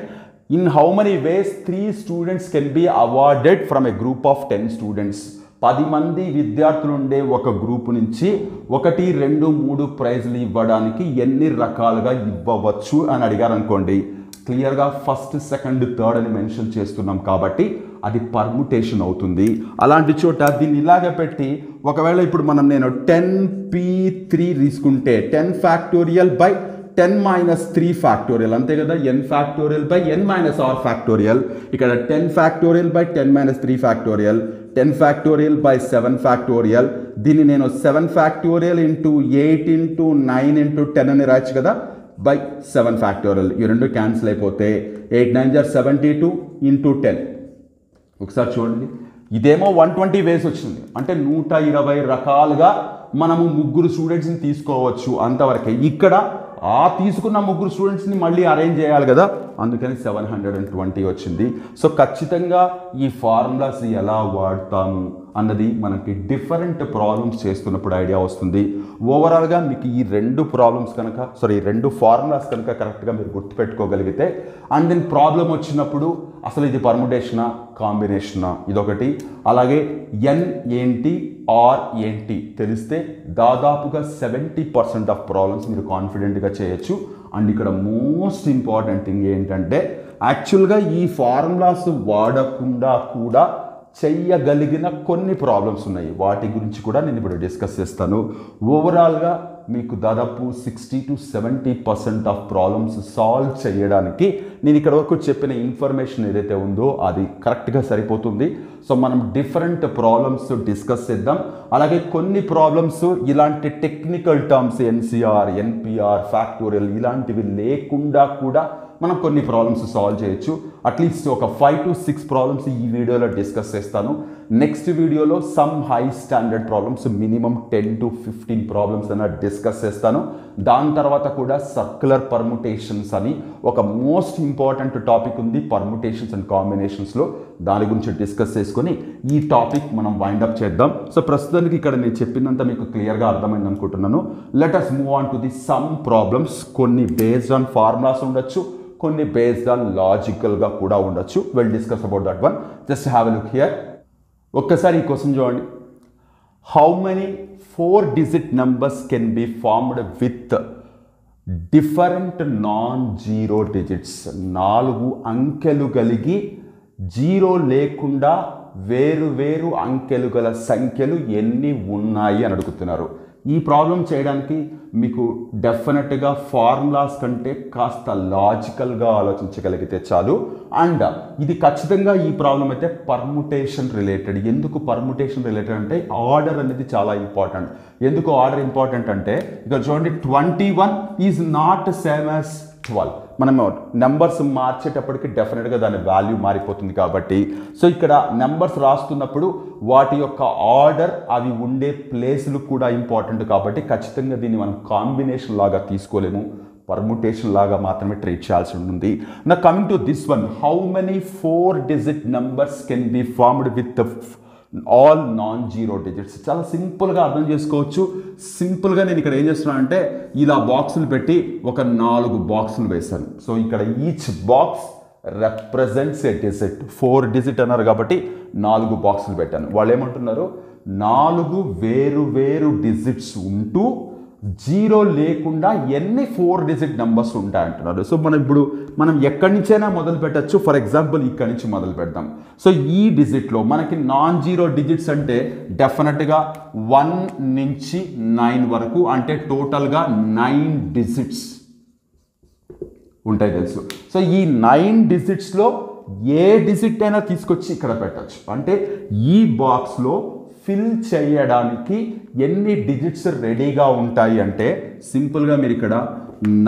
in how many ways three students can be awarded from a group of ten students. పది మంది విద్యార్థులు ఉండే ఒక group నుంచి ఒకటి రెండు మూడు ప్రైజ్లు ఇవ్వడానికి ఎన్ని రకాలుగా ఇవ్వవచ్చు అని అడిగారు అనుకోండి. క్లియర్గా ఫస్ట్ సెకండ్ థర్డ్ అని మెన్షన్ చేస్తున్నాం కాబట్టి అది పర్ముటేషన్ అవుతుంది. అలాంటి చోట దీన్ని ఇలాగ పెట్టి ఒకవేళ ఇప్పుడు మనం నేను టెన్ పి త్రీ తీసుకుంటే ten factorial by ten minus three factorial अंते कदा n factorial by n minus r factorial इकड़ा ten factorial by ten minus three factorial ten factorial by seven factorial దీని నేను seven factorial into eight into nine into ten అని రాయచ్చు కదా by seven factorial ఈ రెండు cancel అయిపోతే eight nines are seventy-two into ten ఒకసారి చూడండి ఇదేమో one twenty వేస్ వచ్చింది అంటే one twenty రకాలుగా మనము ముగ్గురు స్టూడెంట్స్ ని తీసుకోవచ్చు అంతవరకే ఇక్కడ ఆ తీసుకున్న ముగ్గురు స్టూడెంట్స్ ని మళ్ళీ అరేంజ్ చేయాలి కదా అందుకని seven twenty వచ్చింది సో ఖచ్చితంగా ఈ ఫార్ములాస్ ఎలా వాడతాము అన్నది మనకి డిఫరెంట్ ప్రాబ్లమ్స్ చేస్తున్నప్పుడు ఐడియా వస్తుంది ఓవరాల్ గా మీకు ఈ రెండు ప్రాబ్లమ్స్ కనుక సారీ ఈ రెండు ఫార్ములాస్ కనుక కరెక్ట్ గా మీరు గుర్తు పెట్టుకోగలిగితే అండ్ దెన్ ప్రాబ్లం వచ్చినప్పుడు అసలు ఇది పర్ముటేషనా కాంబినేషనా ఇదొకటి అలాగే n ఏంటి r ఏంటి తెలిస్తే దాదాపుగా seventy percent ఆఫ్ ప్రాబ్లమ్స్ మీరు కాన్ఫిడెంట్ గా చేయొచ్చు అండ్ ఇక్కడ మోస్ట్ ఇంపార్టెంట్ థింగ్ ఏంటంటే యాక్చువల్ గా ఈ ఫార్ములాస్ వాడకుండా కూడా చేయగలిగిన కొన్ని ప్రాబ్లమ్స్ ఉన్నాయి వాటి గురించి కూడా నేను ఇప్పుడు డిస్కస్ చేస్తాను ఓవరాల్ గా మీకు దాదాపు sixty to seventy percent of problems solve చేయడానికి నేను ఇక్కడ వరకు చెప్పిన ఇన్ఫర్మేషన్ ఏదైతే ఉందో అది కరెక్ట్ గా సరిపోతుంది సో మనం డిఫరెంట్ ప్రాబ్లమ్స్ డిస్కస్ చేద్దాం అలాగే కొన్ని ప్రాబ్లమ్స్ ఇలాంటి technical terms nCr nPr factorial ఇలాంటివి లేకుండా కూడా మనం కొన్ని ప్రాబ్లమ్స్ సాల్వ్ చేయొచ్చు అట్లీస్ట్ ఒక five to six ప్రాబ్లమ్స్ ఈ వీడియోలో డిస్కస్ చేస్తాను నెక్స్ట్ వీడియోలో some high standard problems minimum ten to fifteen problems అన్న డిస్కస్ చేస్తాను దాని తర్వాత కూడా సర్క్యులర్ పర్ముటేషన్స్ అని ఒక మోస్ట్ ఇంపార్టెంట్ టాపిక్ ఉంది పర్ముటేషన్స్ అండ్ కాంబినేషన్స్ లో దాని గురించి డిస్కస్ చేసుకొని ఈ టాపిక్ మనం వైండ్ అప్ చేద్దాం సో ప్రస్తుతానికి ఇక్కడ నేను చెప్పినంత మీకు క్లియర్ గా అర్థమైంది అనుకుంటున్నాను let us move on to the some problems కొన్ని బేస్డ్ ఆన్ ఫార్ములాస్ ఉండొచ్చు కొన్ని బేస్డ్ ఆన్ లాజికల్ గా కూడా ఉండొచ్చు will discuss about that one just have a look here ఒక్కసారి ఈ క్వశ్చన్ చూడండి how many four digit numbers can be formed with different non zero digits నాలుగు అంకెలు కలిగి జీరో లేకుండా వేరు వేరు అంకెలు గల సంఖ్యలు ఎన్ని ఉన్నాయి అని అడుగుతున్నారు ఈ ప్రాబ్లం చేయడానికి మీకు డెఫినెట్ గా ఫార్ములాస్ కంటే కాస్త లాజికల్ గా ఆలోచించగలిగితే చాలు అండ్ ఇది ఖచ్చితంగా ఈ ప్రాబ్లం అయితే పర్ముటేషన్ రిలేటెడ్ ఎందుకు పర్ముటేషన్ రిలేటెడ్ అంటే ఆర్డర్ అనేది చాలా ఇంపార్టెంట్ ఎందుకు ఆర్డర్ ఇంపార్టెంట్ అంటే ఇక్కడ చూడండి twenty-one is not same as twelve మనం నంబర్స్ మార్చేటప్పటికి డెఫినెట్గా దాని వాల్యూ మారిపోతుంది కాబట్టి సో ఇక్కడ నంబర్స్ రాస్తున్నప్పుడు వాటి యొక్క ఆర్డర్ అవి ఉండే ప్లేస్లు కూడా ఇంపార్టెంట్ కాబట్టి ఖచ్చితంగా దీన్ని మనం కాంబినేషన్ లాగా తీసుకోలేము పర్ముటేషన్ లాగా మాత్రమే ట్రీట్ చేయాల్సి ఉంటుంది నా coming to this one how many four digit numbers can be formed with all non zero digits చాలా సింపుల్గా అర్థం చేసుకోవచ్చు సింపుల్గా నేను ఇక్కడ ఏం చేస్తున్నాను అంటే ఇలా బాక్సులు పెట్టి ఒక నాలుగు బాక్సులు వేశాను సో ఇక్కడ each box represents a digit four digit అన్నారు కాబట్టి నాలుగు బాక్సులు పెట్టాను వాళ్ళు ఏమంటున్నారు నాలుగు వేరు వేరు డిజిట్స్ ఉంటూ జీరో లేకుండా ఎన్ని ఫోర్ డిజిట్ నంబర్స్ ఉంటాయంటున్నారు సో మనం ఇప్పుడు మనం ఎక్కడి నుంచైనా మొదలు పెట్టచ్చు ఫర్ ఎగ్జాంపుల్ ఇక్కడి నుంచి మొదలు పెడతాం సో ఈ డిజిట్లో మనకి నాన్ జీరో డిజిట్స్ అంటే డెఫినెట్గా వన్ నుంచి నైన్ వరకు అంటే టోటల్గా నైన్ డిజిట్స్ ఉంటాయి తెలుసు సో ఈ నైన్ డిజిట్స్లో ఏ డిజిట్ అయినా తీసుకొచ్చి ఇక్కడ పెట్టచ్చు అంటే ఈ బాక్స్లో ఫిల్ చేయడానికి ఎన్ని డిజిట్స్ రెడీగా ఉంటాయి అంటే సింపుల్గా మీరు ఇక్కడ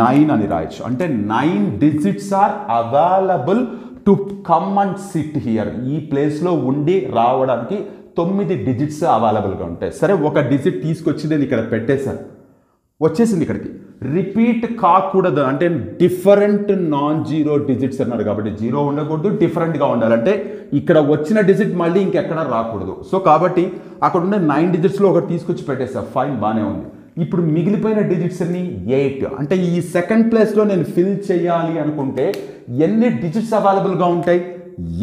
నైన్ అని రాయొచ్చు అంటే nine digits are available to come and sit here ఈ ప్లేస్లో ఉండి రావడానికి తొమ్మిది డిజిట్స్ అవైలబుల్గా ఉంటాయి సరే ఒక డిజిట్ తీసుకొచ్చి నేను ఇక్కడ పెట్టేశాను వచ్చేసింది ఇక్కడికి రిపీట్ కాకూడదు అంటే డిఫరెంట్ నాన్ జీరో డిజిట్స్ అన్నారు కాబట్టి జీరో ఉండకూడదు డిఫరెంట్గా ఉండాలంటే ఇక్కడ వచ్చిన డిజిట్ మళ్ళీ ఇంకెక్కడ రాకూడదు సో కాబట్టి అక్కడ ఉన్న నైన్ డిజిట్స్లో ఒకటి తీసుకొచ్చి పెట్టేసా ఫైన్ బాగానే ఉంది ఇప్పుడు మిగిలిపోయిన డిజిట్స్ అన్ని ఎయిట్ అంటే ఈ సెకండ్ ప్లేస్లో నేను ఫిల్ చేయాలి అనుకుంటే ఎన్ని డిజిట్స్ అవైలబుల్గా ఉంటాయి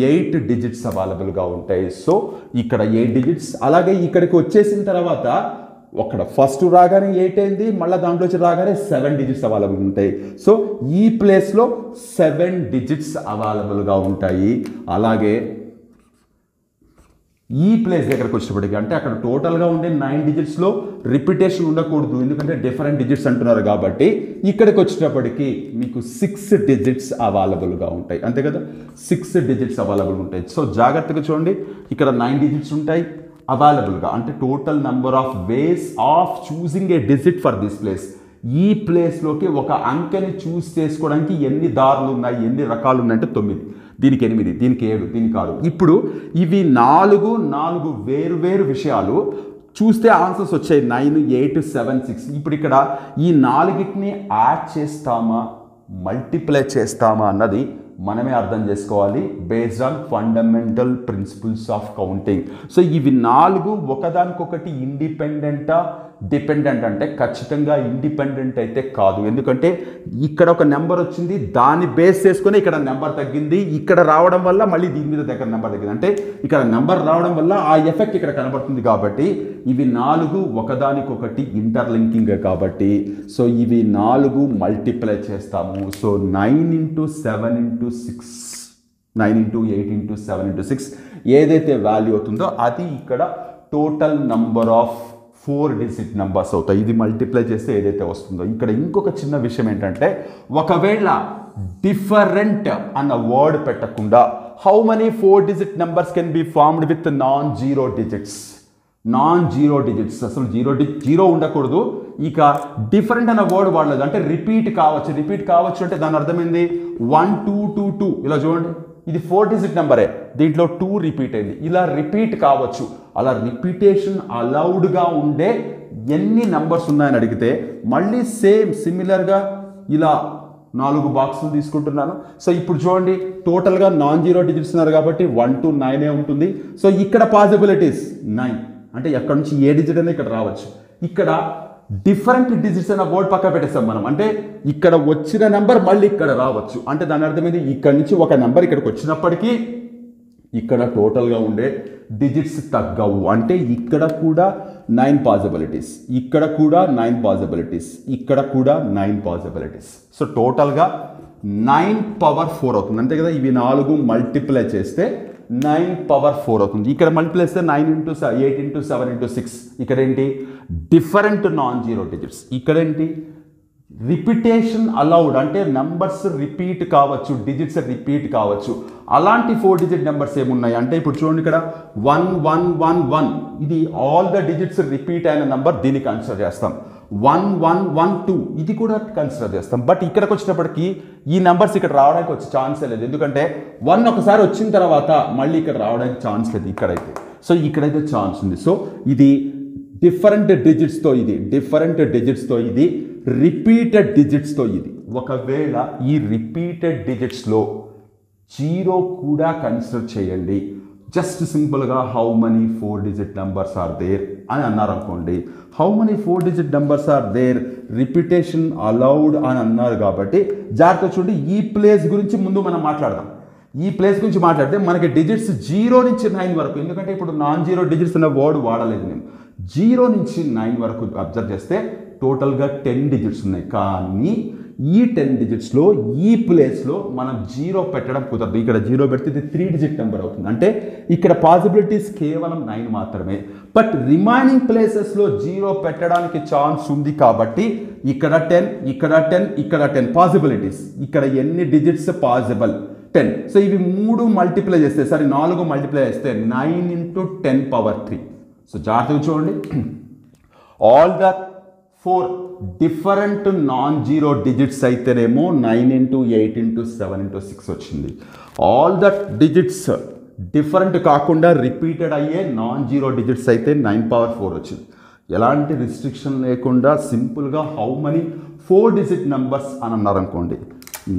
ఎయిట్ డిజిట్స్ అవైలబుల్గా ఉంటాయి సో ఇక్కడ ఎయిట్ డిజిట్స్ అలాగే ఇక్కడికి వచ్చేసిన తర్వాత అక్కడ ఫస్ట్ రాగానే ఎయిట్ అయింది మళ్ళీ దాంట్లోంచి రాగానే సెవెన్ డిజిట్స్ అవైలబుల్ ఉంటాయి సో ఈ ప్లేస్లో సెవెన్ డిజిట్స్ అవైలబుల్గా ఉంటాయి అలాగే ఈ ప్లేస్ దగ్గరికి వచ్చేటప్పటికి అంటే అక్కడ టోటల్గా ఉండే నైన్ డిజిట్స్లో రిపిటేషన్ ఉండకూడదు, ఎందుకంటే డిఫరెంట్ డిజిట్స్ అంటున్నారు కాబట్టి. ఇక్కడికి వచ్చేటప్పటికి మీకు సిక్స్ డిజిట్స్ అవైలబుల్గా ఉంటాయి, అంతే కదా, సిక్స్ డిజిట్స్ అవైలబుల్ ఉంటాయి. సో జాగ్రత్తగా చూడండి, ఇక్కడ నైన్ డిజిట్స్ ఉంటాయి అవైలబుల్గా, అంటే total number of ways of choosing a digit for this place. ఈ ప్లేస్లోకి ఒక అంకెని చూస్ చేసుకోవడానికి ఎన్ని దారులు ఉన్నాయి, ఎన్ని రకాలు ఉన్నాయంటే తొమ్మిది, దీనికి ఎనిమిది, దీనికి ఏడు, దీనికి ఆరు. ఇప్పుడు ఇవి నాలుగు నాలుగు వేరువేరు విషయాలు చూస్తే ఆన్సర్స్ వచ్చాయి నైన్, ఎయిట్, సెవెన్, సిక్స్. ఇప్పుడు ఇక్కడ ఈ నాలుగిటిని యాడ్ చేస్తామా మల్టిప్లై చేస్తామా అన్నది మనమే అర్థం చేసుకోవాలి based on fundamental principles of counting. So ఇవి నాలుగు ఒకదానికొకటి ఇండిపెండెంటా డిపెండెంట్ అంటే ఖచ్చితంగా ఇండిపెండెంట్ అయితే కాదు, ఎందుకంటే ఇక్కడ ఒక నెంబర్ వచ్చింది దాన్ని బేస్ చేసుకొని ఇక్కడ నెంబర్ తగ్గింది, ఇక్కడ రావడం వల్ల మళ్ళీ దీని మీద దగ్గర నెంబర్ తగ్గింది, అంటే ఇక్కడ నెంబర్ రావడం వల్ల ఆ ఎఫెక్ట్ ఇక్కడ కనబడుతుంది. కాబట్టి ఇవి నాలుగు ఒకదానికొకటి ఇంటర్లింకింగ్ కాబట్టి సో ఇవి నాలుగు మల్టిప్లై చేస్తాము. So nine into seven into six, nine into eight into seven into six ఏదైతే వాల్యూ అవుతుందో అది ఇక్కడ total number of four digit numbers అవుతాయి. ఇది మల్టిప్లై చేస్తే ఏదైతే వస్తుందో. ఇక్కడ ఇంకొక చిన్న విషయం ఏంటంటే ఒకవేళ డిఫరెంట్ అన్న వర్డ్ పెట్టకుండా how many four digit numbers can be formed with non zero digits, non zero digits అసలు జీరో డి జీరో ఉండకూడదు. ఇక డిఫరెంట్ అన్న వర్డ్ వాడలేదు అంటే రిపీట్ కావచ్చు, రిపీట్ కావచ్చు అంటే దాని అర్థమైంది వన్ టూ టూ టూ ఇలా చూడండి ఇది ఫోర్ డిజిట్ నెంబరే, దీంట్లో టూ రిపీట్ అయింది, ఇలా రిపీట్ కావచ్చు. అలా రిపీటేషన్ అలౌడ్గా ఉండే ఎన్ని నెంబర్స్ ఉన్నాయని అడిగితే మళ్ళీ సేమ్ సిమిలర్గా ఇలా నాలుగు బాక్సులు తీసుకుంటున్నాను. సో ఇప్పుడు చూడండి టోటల్గా నాన్ జీరో డిజిట్స్ ఉన్నారు కాబట్టి వన్ టు నైనే ఉంటుంది. సో ఇక్కడ పాసిబిలిటీస్ నైన్ అంటే ఎక్కడ నుంచి ఏ డిజిట్ అనేది ఇక్కడ రావచ్చు. ఇక్కడ డిఫరెంట్ డిజిట్స్ అన్న వర్డ్ పక్క పెట్టేస్తాం మనం, అంటే ఇక్కడ వచ్చిన నెంబర్ మళ్ళీ ఇక్కడ రావచ్చు, అంటే దాని అర్థమైంది ఇక్కడ నుంచి ఒక నెంబర్ ఇక్కడికి వచ్చినప్పటికీ ఇక్కడ టోటల్గా ఉండే డిజిట్స్ తగ్గవు. అంటే ఇక్కడ కూడా నైన్ పాసిబిలిటీస్, ఇక్కడ కూడా నైన్ పాసిబిలిటీస్, ఇక్కడ కూడా నైన్ పాసిబిలిటీస్. సో టోటల్గా నైన్ పవర్ ఫోర్ అవుతుంది, అంతే కదా. ఇవి నాలుగు మల్టిప్లై చేస్తే నైన్ పవర్ ఫోర్ అవుతుంది. ఇక్కడ మల్టిప్లై చేస్తే nine into eight into seven into six. ఇక్కడేంటి డిఫరెంట్ నాన్ జీరో డిజిట్స్, ఇక్కడేంటి రిపిటేషన్ అలౌడ్ అంటే నెంబర్స్ రిపీట్ కావచ్చు, డిజిట్స్ రిపీట్ కావచ్చు. అలాంటి ఫోర్ డిజిట్ నెంబర్స్ ఏమున్నాయి అంటే ఇప్పుడు చూడండి ఇక్కడ వన్ వన్ వన్ వన్ ఇది ఆల్ ద డిజిట్స్ రిపీట్ అయిన నెంబర్, దీన్ని కన్సిడర్ చేస్తాం. వన్ వన్ వన్ టూ ఇది కూడా కన్సిడర్ చేస్తాం. బట్ ఇక్కడికి వచ్చేటప్పటికి ఈ నెంబర్స్ ఇక్కడ రావడానికి వచ్చే ఛాన్సే లేదు, ఎందుకంటే వన్ ఒకసారి వచ్చిన తర్వాత మళ్ళీ ఇక్కడ రావడానికి ఛాన్స్ లేదు ఇక్కడైతే. సో ఇక్కడైతే ఛాన్స్ ఉంది. సో ఇది డిఫరెంట్ డిజిట్స్తో, ఇది డిఫరెంట్ డిజిట్స్తో, ఇది రిపీటెడ్ డిజిట్స్తో. ఇది ఒకవేళ ఈ రిపీటెడ్ డిజిట్స్లో జీరో కూడా కన్సిడర్ చేయండి, జస్ట్ సింపుల్గా how many four digit numbers are there అని అన్నారు అనుకోండి. How many four digit numbers are there repetition allowed అని అన్నారు కాబట్టి జాగ్రత్త చూడండి. ఈ ప్లేస్ గురించి ముందు మనం మాట్లాడదాం. ఈ ప్లేస్ గురించి మాట్లాడితే మనకి డిజిట్స్ జీరో నుంచి నైన్ వరకు, ఎందుకంటే ఇప్పుడు నాన్ జీరో డిజిట్స్ అనే వర్డ్ వాడలేదు నేను, జీరో నుంచి నైన్ వరకు అబ్జర్వ్ చేస్తే టోటల్గా టెన్ డిజిట్స్ ఉన్నాయి. కానీ ఈ టెన్ డిజిట్స్లో ఈ ప్లేస్లో మనం జీరో పెట్టడం కుదరదు. ఇక్కడ జీరో పెడితే ఇది త్రీ డిజిట్ నెంబర్ అవుతుంది, అంటే ఇక్కడ పాసిబిలిటీస్ కేవలం నైన్ మాత్రమే. బట్ రిమైనింగ్ ప్లేసెస్లో జీరో పెట్టడానికి ఛాన్స్ ఉంది కాబట్టి ఇక్కడ టెన్, ఇక్కడ టెన్, ఇక్కడ టెన్ పాసిబిలిటీస్. ఇక్కడ ఎన్ని డిజిట్స్ పాసిబుల్ టెన్. సో ఇవి మూడు మల్టిప్లై చేస్తే సారీ నాలుగు మల్టిప్లై చేస్తే nine into ten power three. So జాగ్రత్తగా చూడండి, all the four different non zero digits అయితేనేమో nine into eight into seven into six వచ్చింది. ఆల్ ద డిజిట్స్ డిఫరెంట్ కాకుండా రిపీటెడ్ అయ్యే నాన్ జీరో డిజిట్స్ అయితే నైన్ పవర్ ఫోర్ వచ్చింది. ఎలాంటి restriction లేకుండా సింపుల్గా how many four digit numbers అని అన్నారనుకోండి,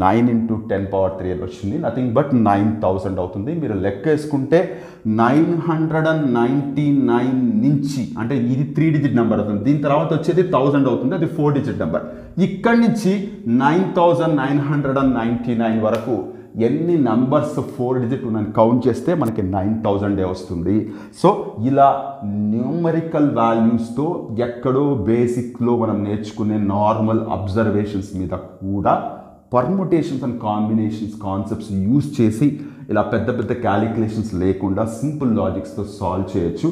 nine into ten power three వచ్చింది, నథింగ్ బట్ నైన్ థౌసండ్ అవుతుంది. మీరు లెక్క వేసుకుంటే nine hundred and ninety nine నుంచి, అంటే ఇది త్రీ డిజిట్ నెంబర్ అవుతుంది, దీని తర్వాత వచ్చేది థౌసండ్ అవుతుంది, అది ఫోర్ డిజిట్ నెంబర్. ఇక్కడి నుంచి nine thousand nine hundred and ninety nine వరకు ఎన్ని నంబర్స్ ఫోర్ డిజిట్ ఉన్నాయని కౌంట్ చేస్తే మనకి నైన్ థౌజండే వస్తుంది. సో ఇలా న్యూమరికల్ వాల్యూస్తో ఎక్కడో బేసిక్లో మనం నేర్చుకునే నార్మల్ అబ్జర్వేషన్స్ మీద కూడా permutations and combinations concepts use చేసి ఇలా పెద్ద పెద్ద క్యాలిక్యులేషన్స్ లేకుండా సింపుల్ లాజిక్స్ తో సాల్వ్ చేయొచ్చు.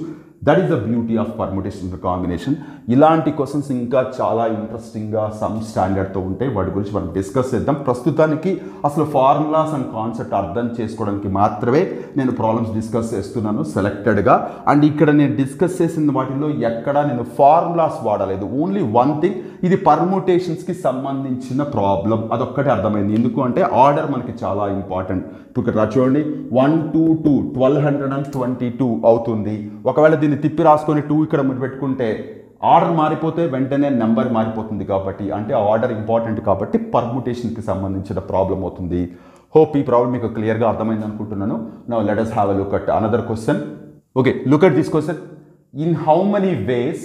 That is the beauty of permutation and combination. ఇలాంటి క్వశ్చన్స్ ఇంకా చాలా ఇంట్రెస్టింగ్గా సమ్ స్టాండర్డ్తో ఉంటాయి, వాటి గురించి మనం డిస్కస్ చేద్దాం. ప్రస్తుతానికి అసలు ఫార్ములాస్ అండ్ కాన్సెప్ట్ అర్థం చేసుకోవడానికి మాత్రమే నేను ప్రాబ్లమ్స్ డిస్కస్ చేస్తున్నాను సెలెక్టెడ్గా. అండ్ ఇక్కడ నేను డిస్కస్ చేసిన వాటిలో ఎక్కడా నేను ఫార్ములాస్ వాడలేదు, ఓన్లీ వన్ థింగ్, ఇది పర్ముటేషన్స్కి సంబంధించిన ప్రాబ్లం, అదొక్కటే అర్థమైంది. ఎందుకు అంటే ఆర్డర్ మనకి చాలా ఇంపార్టెంట్. ఇప్పుడు చూడండి, one two two twelve hundred and twenty two అవుతుంది. ఒకవేళ దీన్ని తిప్పి రాసుకొని టూ ఇక్కడ ముడి పెట్టుకుంటే ఆర్డర్ మారిపోతే వెంటనే నెంబర్ మారిపోతుంది, కాబట్టి అంటే ఆర్డర్ ఇంపార్టెంట్ కాబట్టి పర్ముటేషన్కి సంబంధించిన ప్రాబ్లం అవుతుంది. హోప్ ఈ ప్రాబ్లం మీకు క్లియర్గా అర్థమైంది అనుకుంటున్నాను. Now let us have a look at another question. Okay, look at this question. In how many ways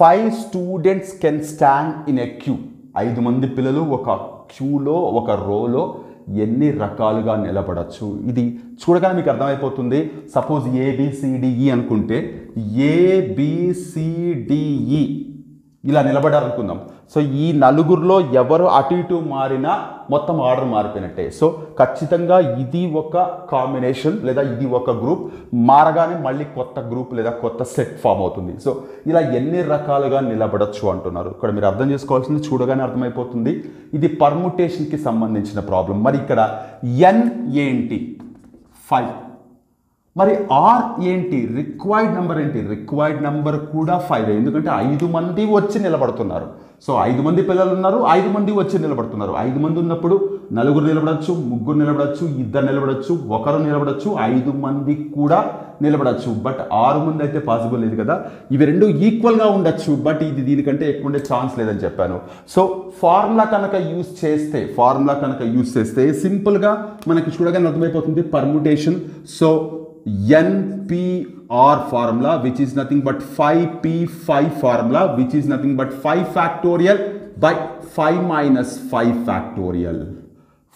five students can stand in a queue? ఐదు మంది పిల్లలు ఒక క్యూలో ఒక రోలో ఎన్ని రకాలుగా నిలబడచ్చు? ఇది చూడగానే మీకు అర్థమైపోతుంది. సపోజ్ ఏబిసిడిఈ అనుకుంటే ఏబిసిడిఈ ఇలా నిలబడాలనుకుందాం. సో ఈ నలుగురిలో ఎవరు అటు ఇటు మారినా మొత్తం ఆర్డర్ మారిపోయినట్టే. సో ఖచ్చితంగా ఇది ఒక కాంబినేషన్ లేదా ఇది ఒక గ్రూప్, మారగానే మళ్ళీ కొత్త గ్రూప్ లేదా కొత్త సెట్ ఫామ్ అవుతుంది. సో ఇలా ఎన్ని రకాలుగా నిలబడచ్చు అంటున్నారు. ఇక్కడ మీరు అర్థం చేసుకోవాల్సింది చూడగానే అర్థమైపోతుంది, ఇది పర్ముటేషన్కి సంబంధించిన ప్రాబ్లం. మరి ఇక్కడ ఎన్ ఏంటి? ఫైవ్. మరి ఆర్ ఏంటి? రిక్వైర్డ్ నెంబర్ ఏంటి? రిక్వైర్డ్ నెంబర్ కూడా ఫైవ్, ఎందుకంటే ఐదు మంది వచ్చి నిలబడుతున్నారు. సో ఐదు మంది పిల్లలు ఉన్నారు, ఐదు మంది వచ్చి నిలబడుతున్నారు. ఐదు మంది ఉన్నప్పుడు నలుగురు నిలబడచ్చు, ముగ్గురు నిలబడచ్చు, ఇద్దరు నిలబడచ్చు, ఒకరు నిలబడచ్చు, ఐదు మంది కూడా నిలబడచ్చు. బట్ ఆరు మంది అయితే పాసిబుల్ లేదు కదా. ఇవి రెండు ఈక్వల్గా ఉండొచ్చు, బట్ ఇది దీనికంటే ఎక్కువ ఉండే ఛాన్స్ లేదని చెప్పాను. సో ఫార్ములా కనుక యూస్ చేస్తే ఫార్ములా కనుక యూస్ చేస్తే సింపుల్గా మనకి చూడగానే అర్థమైపోతుంది permutation. So nPr formula, which is nothing but five P five formula, which is nothing but five factorial by five minus five factorial.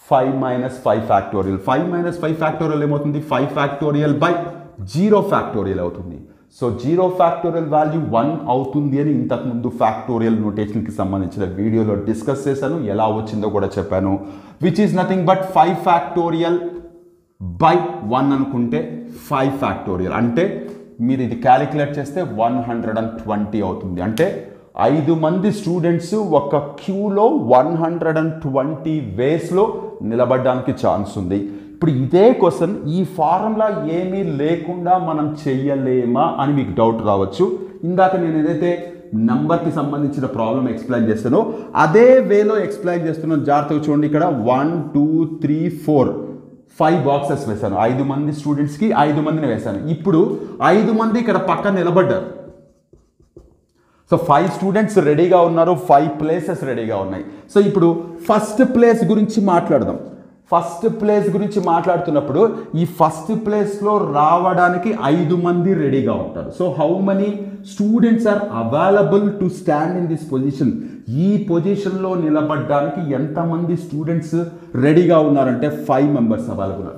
five minus five factorial. five minus five factorial ఏమవుతుంది? five factorial by zero factorial అవుతుంది. So zero factorial value one అవుతుంది అని ఇంతకుముందు factorial నోటేషన్కి సంబంధించిన వీడియోలో discuss చేశాను, ఎలా వచ్చిందో కూడా చెప్పాను. Which is nothing but five factorial by one అనుకుంటే ఫైవ్ ఫ్యాక్టోరియల్ అంటే మీరు ఇది క్యాలిక్యులేట్ చేస్తే వన్ హండ్రెడ్ అండ్ ట్వంటీ అవుతుంది. అంటే ఐదు మంది స్టూడెంట్స్ ఒక క్యూలో వన్ హండ్రెడ్ అండ్ ట్వంటీ వేస్లో నిలబడడానికి ఛాన్స్ ఉంది. ఇప్పుడు ఇదే క్వశ్చన్ ఈ ఫార్ములా ఏమీ లేకుండా మనం చెయ్యలేమా అని మీకు డౌట్ రావచ్చు. ఇందాక నేను ఏదైతే నంబర్కి సంబంధించిన ప్రాబ్లం ఎక్స్ప్లెయిన్ చేస్తానో అదే వేలో ఎక్స్ప్లెయిన్ చేస్తున్నాను. జాగ్రత్తగా చూడండి, ఇక్కడ one two three four five boxes వేశాను, ఐదు మంది స్టూడెంట్స్కి ఐదు మందిని వేశాను. ఇప్పుడు ఐదు మంది ఇక్కడ పక్కన నిలబడ్డారు. సో ఫైవ్ స్టూడెంట్స్ రెడీగా ఉన్నారు, ఫైవ్ ప్లేసెస్ రెడీగా ఉన్నాయి. సో ఇప్పుడు ఫస్ట్ ప్లేస్ గురించి మాట్లాడదాం. ఫస్ట్ ప్లేస్ గురించి మాట్లాడుతున్నప్పుడు ఈ ఫస్ట్ ప్లేస్లో రావడానికి ఐదు మంది రెడీగా ఉంటారు. So how many students are available to stand in this position? ఈ పొజిషన్లో నిలబడడానికి ఎంతమంది స్టూడెంట్స్ రెడీగా ఉన్నారంటే ఫైవ్ మెంబర్స్ అవైలబుల్.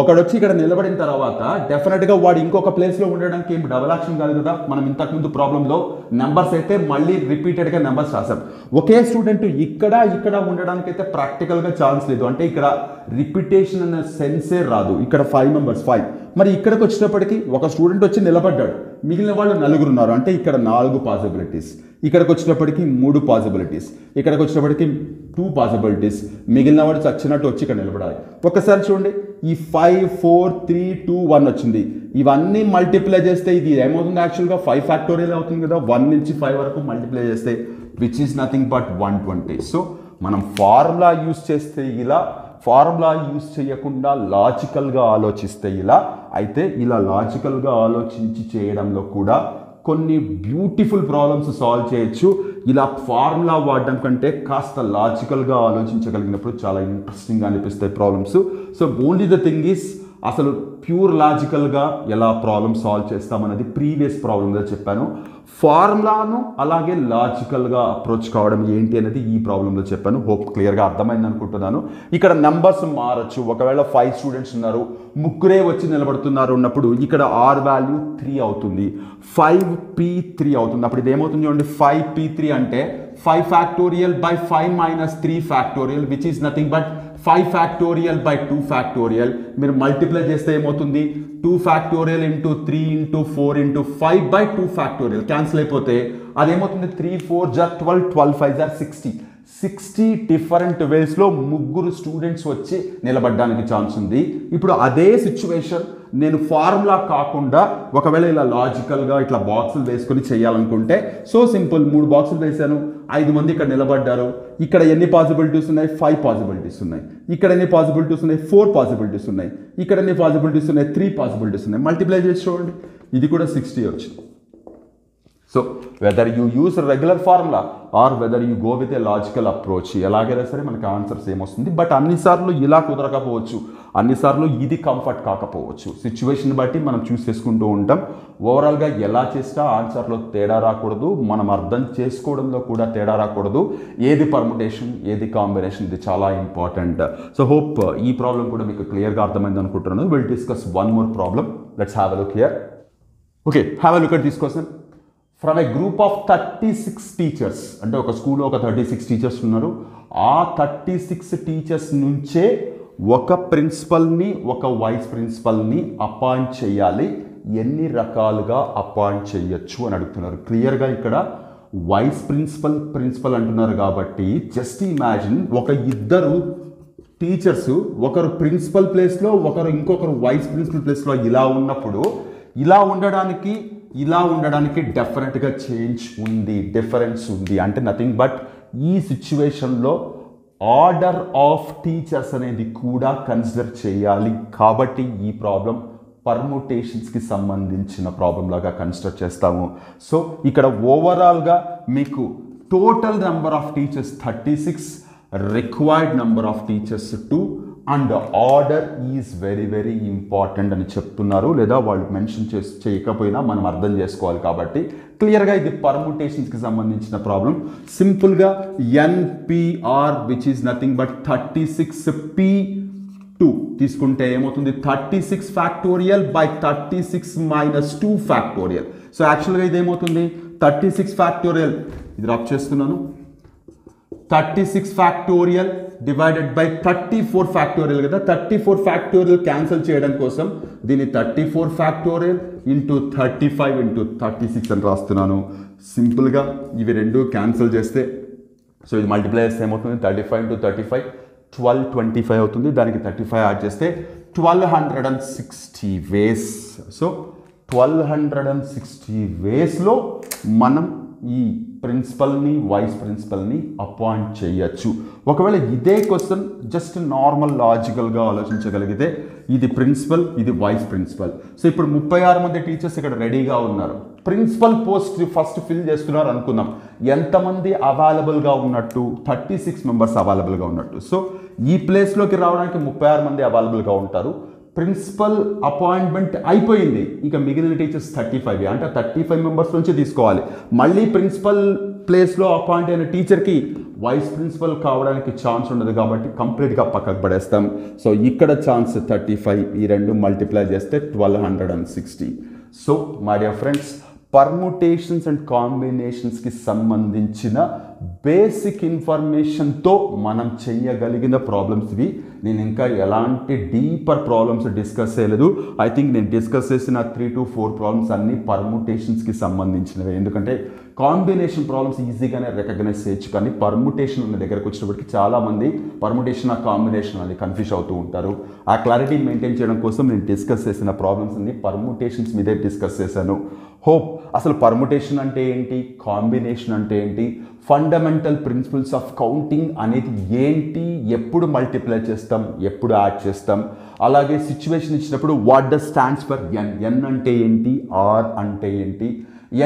ఒకడొచ్చి ఇక్కడ నిలబడిన తర్వాత డెఫినెట్గా వాడు ఇంకొక ప్లేస్లో ఉండడానికి ఏం డబల్ యాక్షన్ కాదు కదా. మనం ఇంతకుముందు ప్రాబ్లంలో నెంబర్స్ అయితే మళ్ళీ రిపీటెడ్గా నెంబర్స్ రాసాం. ఒకే స్టూడెంట్ ఇక్కడ ఇక్కడ ఉండడానికి అయితే ప్రాక్టికల్గా ఛాన్స్ లేదు, అంటే ఇక్కడ రిపీటేషన్ అనే సెన్సే రాదు. ఇక్కడ ఫైవ్ మెంబర్స్ ఫైవ్. మరి ఇక్కడికి వచ్చినప్పటికీ ఒక స్టూడెంట్ వచ్చి నిలబడ్డాడు, మిగిలిన వాళ్ళు నలుగురు ఉన్నారు, అంటే ఇక్కడ నాలుగు పాసిబిలిటీస్, ఇక్కడికి వచ్చినప్పటికీ మూడు పాసిబిలిటీస్, ఇక్కడికి వచ్చినప్పటికీ టూ పాసిబిలిటీస్, మిగిలిన వాడు చచ్చినట్టు వచ్చి ఇక్కడ నిలబడాలి. ఒకసారి చూడండి, ఈ five four three two one వచ్చింది. ఇవన్నీ మల్టిప్లై చేస్తే ఇది ఏమవుతుంది? యాక్చువల్గా ఫైవ్ ఫ్యాక్టోరియల్ అవుతుంది కదా. వన్ నుంచి ఫైవ్ వరకు మల్టిప్లై చేస్తే which is nothing but one twenty. So మనం ఫార్ములా యూస్ చేస్తే ఇలా, ఫార్ములా యూస్ చేయకుండా లాజికల్గా ఆలోచిస్తే ఇలా, అయితే ఇలా లాజికల్గా ఆలోచించి చేయడంలో కూడా కొన్ని బ్యూటిఫుల్ ప్రాబ్లమ్స్ సాల్వ్ చేయొచ్చు. ఇలా ఫార్ములా వాడడం కంటే కాస్త లాజికల్గా ఆలోచించగలిగినప్పుడు చాలా ఇంట్రెస్టింగ్గా అనిపిస్తాయి problems. So only the thing is అసలు ప్యూర్ లాజికల్గా ఎలా ప్రాబ్లమ్ సాల్వ్ చేస్తామన్నది ప్రీవియస్ ప్రాబ్లంలో చెప్పాను. ఫార్ములాను అలాగే లాజికల్గా అప్రోచ్ కావడం ఏంటి అనేది ఈ ప్రాబ్లంలో చెప్పాను. హోప్ క్లియర్గా అర్థమైంది అనుకుంటున్నాను. ఇక్కడ నెంబర్స్ మారచ్చు. ఒకవేళ ఫైవ్ స్టూడెంట్స్ ఉన్నారు, ముగ్గురే వచ్చి నిలబడుతున్నారు ఉన్నప్పుడు ఇక్కడ ఆర్ వాల్యూ త్రీ అవుతుంది, ఫైవ్ పీ త్రీ అవుతుంది. అప్పుడు ఇది ఏమవుతుంది చూడండి, ఫైవ్ పీ త్రీ అంటే five factorial by five minus three factorial which is nothing but five factorial by two factorial मेरे मल्टीप्लाई చేస్తే ఏమవుతుంది two factorial into three into four into five by two factorial cancel అయిపోతే అది ఏమవుతుంది three four जा twelve twelve five जा sixty sixty different ways లో ముగ్గురు స్టూడెంట్స్ వచ్చి నిలబడడానికి ఛాన్స్ ఉంది। ఇప్పుడు అదే సిచువేషన్ నేను ఫార్ములా కాకుండా ఒకవేళ ఇలా లాజికల్ గా ఇట్లా బాక్సులు వేసుకొని చేయాలనుకుంటే సో సింపుల్ మూడు బాక్సులు వేసాను ఐదు మంది ఇక్కడ నిలబడ్డారు ఇక్కడ ఎన్ని పాసిబిలిటీస్ ఉన్నాయి ఐదు పాసిబిలిటీస్ ఉన్నాయి ఇక్కడ ఎన్ని పాసిబిలిటీస్ ఉన్నాయి నాలుగు పాసిబిలిటీస్ ఉన్నాయి ఇక్కడ ఎన్ని పాసిబిలిటీస్ ఉన్నాయి మూడు పాసిబిలిటీస్ ఉన్నాయి మల్టిప్లై చేసి చూడండి ఇది కూడా సిక్స్టీ వచ్చింది। So whether you use regular formula or whether you go with a logical approach ఎలాగైనా సరే మనకి ఆన్సర్ సేమ్ వస్తుంది। బట్ అన్నిసార్లు ఇలా కుదరకపోవచ్చు అన్నిసార్లు ఇది కంఫర్ట్ కాకపోవచ్చు సిచువేషన్ బట్టి మనం చూస్ చేసుకుంటూ ఉంటాం। ఓవరాల్ గా ఎలా చేస్తా ఆన్సర్ లో తేడా రాకూడదు మనం అర్థం చేసుకోవడంలో కూడా తేడా రాకూడదు ఏది పర్ముటేషన్ ఏది కాంబినేషన్ ఇది చాలా ఇంపార్టెంట్। సో హోప్ ఈ ప్రాబ్లం కూడా మీకు క్లియర్ గా అర్థమైంది అనుకుంటున్నాను। Will discuss one more problem let's have a look here. Okay have a look at this question from a group of thirty six teachers అంటే ఒక స్కూల్లో ఒక థర్టీ సిక్స్ టీచర్స్ ఉన్నారు ఆ థర్టీ సిక్స్ టీచర్స్ నుంచే ఒక ప్రిన్సిపల్ని ఒక వైస్ ప్రిన్సిపల్ని అపాయింట్ చేయాలి ఎన్ని రకాలుగా అపాయింట్ చేయొచ్చు అని అడుగుతున్నారు। క్లియర్గా ఇక్కడ వైస్ ప్రిన్సిపల్ ప్రిన్సిపల్ అంటున్నారు కాబట్టి జస్ట్ ఇమాజిన్ ఒక ఇద్దరు టీచర్స్ ఒకరు ప్రిన్సిపల్ ప్లేస్లో ఒకరు ఇంకొకరు వైస్ ప్రిన్సిపల్ ప్లేస్లో ఇలా ఉన్నప్పుడు ఇలా ఉండడానికి ఇలా ఉండడానికి డెఫినెట్గా చేంజ్ ఉంది డిఫరెన్స్ ఉంది అంటే నథింగ్ బట్ ఈ సిచ్యువేషన్లో ఆర్డర్ ఆఫ్ టీచర్స్ అనేది కూడా కన్సిడర్ చేయాలి కాబట్టి ఈ ప్రాబ్లం పర్ముటేషన్స్కి సంబంధించిన ప్రాబ్లం లాగా కన్సిడర్ చేస్తాము। సో ఇక్కడ ఓవరాల్గా మీకు total number of teachers thirty six required number of teachers two and order is very very important అని చెప్తున్నారు లేదా వాళ్ళు మెన్షన్ చేసి చేయకపోయినా మనం అర్థం చేసుకోవాలి కాబట్టి క్లియర్గా ఇది పర్ముటేషన్స్కి సంబంధించిన ప్రాబ్లం। సింపుల్గా nPr which is nothing but thirty six p two తీసుకుంటే ఏమవుతుంది thirty six factorial by thirty six minus two factorial. So యాక్చువల్గా ఇదేమవుతుంది థర్టీ సిక్స్ ఫ్యాక్టోరియల్ ఇది రబ్ చేస్తున్నాను thirty six factorial divided by thirty four factorial కదా thirty four factorial cancel చేయడం కోసం దీన్ని thirty four factorial into thirty five into thirty six అని రాస్తున్నాను। సింపుల్గా ఇవి రెండు క్యాన్సిల్ చేస్తే సో ఇది మల్టిప్లై చేస్తే ఏమవుతుంది thirty five into thirty five twelve twenty five అవుతుంది దానికి థర్టీ ఫైవ్ యాడ్ చేస్తే twelve hundred and sixty ways. So twelve hundred and sixty వేస్లో మనం ఈ ప్రిన్సిపల్ని వైస్ ప్రిన్సిపల్ని అపాయింట్ చేయొచ్చు। ఒకవేళ ఇదే క్వశ్చన్ జస్ట్ నార్మల్ లాజికల్గా ఆలోచించగలిగితే ఇది ప్రిన్సిపల్ ఇది వైస్ ప్రిన్సిపల్ సో ఇప్పుడు ముప్పై ఆరు మంది టీచర్స్ ఇక్కడ రెడీగా ఉన్నారు ప్రిన్సిపల్ పోస్ట్ ఫస్ట్ ఫిల్ చేస్తున్నారు అనుకుందాం ఎంతమంది అవైలబుల్గా ఉన్నట్టు థర్టీ సిక్స్ మెంబర్స్ అవైలబుల్గా ఉన్నట్టు। సో ఈ ప్లేస్లోకి రావడానికి ముప్పై ఆరు మంది అవైలబుల్గా ఉంటారు ప్రిన్సిపల్ అపాయింట్మెంట్ అయిపోయింది ఇక మిగిలిన టీచర్స్ థర్టీ ఫైవ్ అంటే థర్టీ ఫైవ్ మెంబర్స్ నుంచి తీసుకోవాలి మళ్ళీ ప్రిన్సిపల్ ప్లేస్లో అపాయింట్ అయిన టీచర్కి వైస్ ప్రిన్సిపల్ కావడానికి ఛాన్స్ ఉండదు కాబట్టి కంప్లీట్గా పక్కకు పడేస్తాం। సో ఇక్కడ ఛాన్స్ థర్టీ ఫైవ్ ఈ రెండు మల్టిప్లై చేస్తే twelve hundred and sixty. So my dear friends permutations and కాంబినేషన్స్కి సంబంధించిన బేసిక్ ఇన్ఫర్మేషన్తో మనం చేయగలిగిన ప్రాబ్లమ్స్ ఇవి నేను ఇంకా ఎలాంటి డీపర్ ప్రాబ్లమ్స్ డిస్కస్ చేయలేదు। ఐ థింక్ నేను డిస్కస్ చేసిన త్రీ టు ఫోర్ ప్రాబ్లమ్స్ అన్నీ పర్ముటేషన్స్కి సంబంధించినవి ఎందుకంటే కాంబినేషన్ ప్రాబ్లమ్స్ ఈజీగానే రికగ్నైజ్ చేయొచ్చు కానీ పర్ముటేషన్ ఉన్న దగ్గరకు వచ్చినప్పటికీ చాలామంది పర్ముటేషన్ ఆ కాంబినేషన్ అది కన్ఫ్యూజ్ అవుతూ ఉంటారు ఆ క్లారిటీ మెయింటైన్ చేయడం కోసం నేను డిస్కస్ చేసిన ప్రాబ్లమ్స్ అన్ని పర్ముటేషన్స్ మీదే డిస్కస్ చేశాను। హోప్ అసలు పర్ముటేషన్ అంటే ఏంటి కాంబినేషన్ అంటే ఏంటి ఫండమెంటల్ ప్రిన్సిపల్స్ ఆఫ్ కౌంటింగ్ అనేది ఏంటి ఎప్పుడు మల్టిప్లై చేస్తాం ఎప్పుడు యాడ్ చేస్తాం అలాగే సిచ్యువేషన్ ఇచ్చినప్పుడు వాట్ డస్ స్టాండ్స్ ఫర్ ఎన్ ఎన్ అంటే ఏంటి ఆర్ అంటే ఏంటి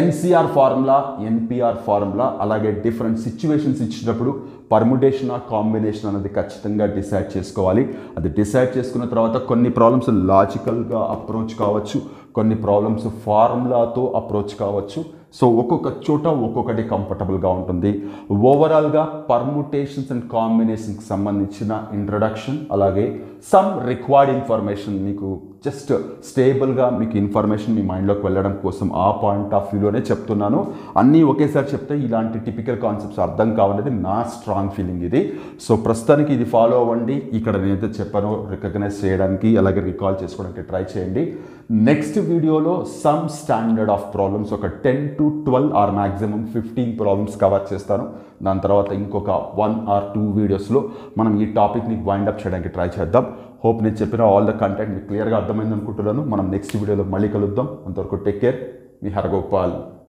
ఎన్సీఆర్ ఫార్ములా ఎన్పిఆర్ ఫార్ములా అలాగే డిఫరెంట్ సిచ్యువేషన్స్ ఇచ్చినప్పుడు పర్ముటేషన్ ఆ కాంబినేషన్ అనేది ఖచ్చితంగా డిసైడ్ చేసుకోవాలి। అది డిసైడ్ చేసుకున్న తర్వాత కొన్ని ప్రాబ్లమ్స్ లాజికల్గా అప్రోచ్ కావచ్చు కొన్ని ప్రాబ్లమ్స్ ఫార్ములాతో అప్రోచ్ కావచ్చు। సో ఒక్కొక్క చోట ఒక్కొక్కటి కంఫర్టబుల్గా ఉంటుంది। ఓవరాల్గా పర్ముటేషన్స్ అండ్ కాంబినేషన్కి సంబంధించిన ఇంట్రడక్షన్ అలాగే సమ్ రిక్వైర్డ్ ఇన్ఫర్మేషన్ మీకు జస్ట్ స్టేబుల్గా మీకు ఇన్ఫర్మేషన్ మీ మైండ్లోకి వెళ్ళడం కోసం ఆ పాయింట్ ఆఫ్ వ్యూలోనే చెప్తున్నాను. అన్నీ ఒకేసారి చెప్తే ఇలాంటి టిపికల్ కాన్సెప్ట్స్ అర్థం కావాలనేది నా స్ట్రాంగ్ ఫీలింగ్ ఇది. సో ప్రస్తుతానికి ఇది ఫాలో అవ్వండి. ఇక్కడ నేనైతే చెప్పాను రికగ్నైజ్ చేయడానికి అలాగే రికాల్ చేసుకోవడానికి ట్రై చేయండి. నెక్స్ట్ వీడియోలో సమ్ స్టాండర్డ్ ఆఫ్ ప్రాబ్లమ్స్ ఒక ten to twelve or maximum fifteen problems cover చేస్తాను. దాని తర్వాత ఇంకొక వన్ ఆర్ టూ వీడియోస్లో మనం ఈ టాపిక్ని వైండప్ చేయడానికి ట్రై చేద్దాం. హోప్ నేను చెప్పిన ఆల్ ద కంటెంట్ మీకు క్లియర్గా అర్థమైంది అనుకుంటున్నాను. మనం నెక్స్ట్ వీడియోలో మళ్ళీ కలుద్దాం. అంతవరకు టేక్ కేర్. మీ హరగోపాల్.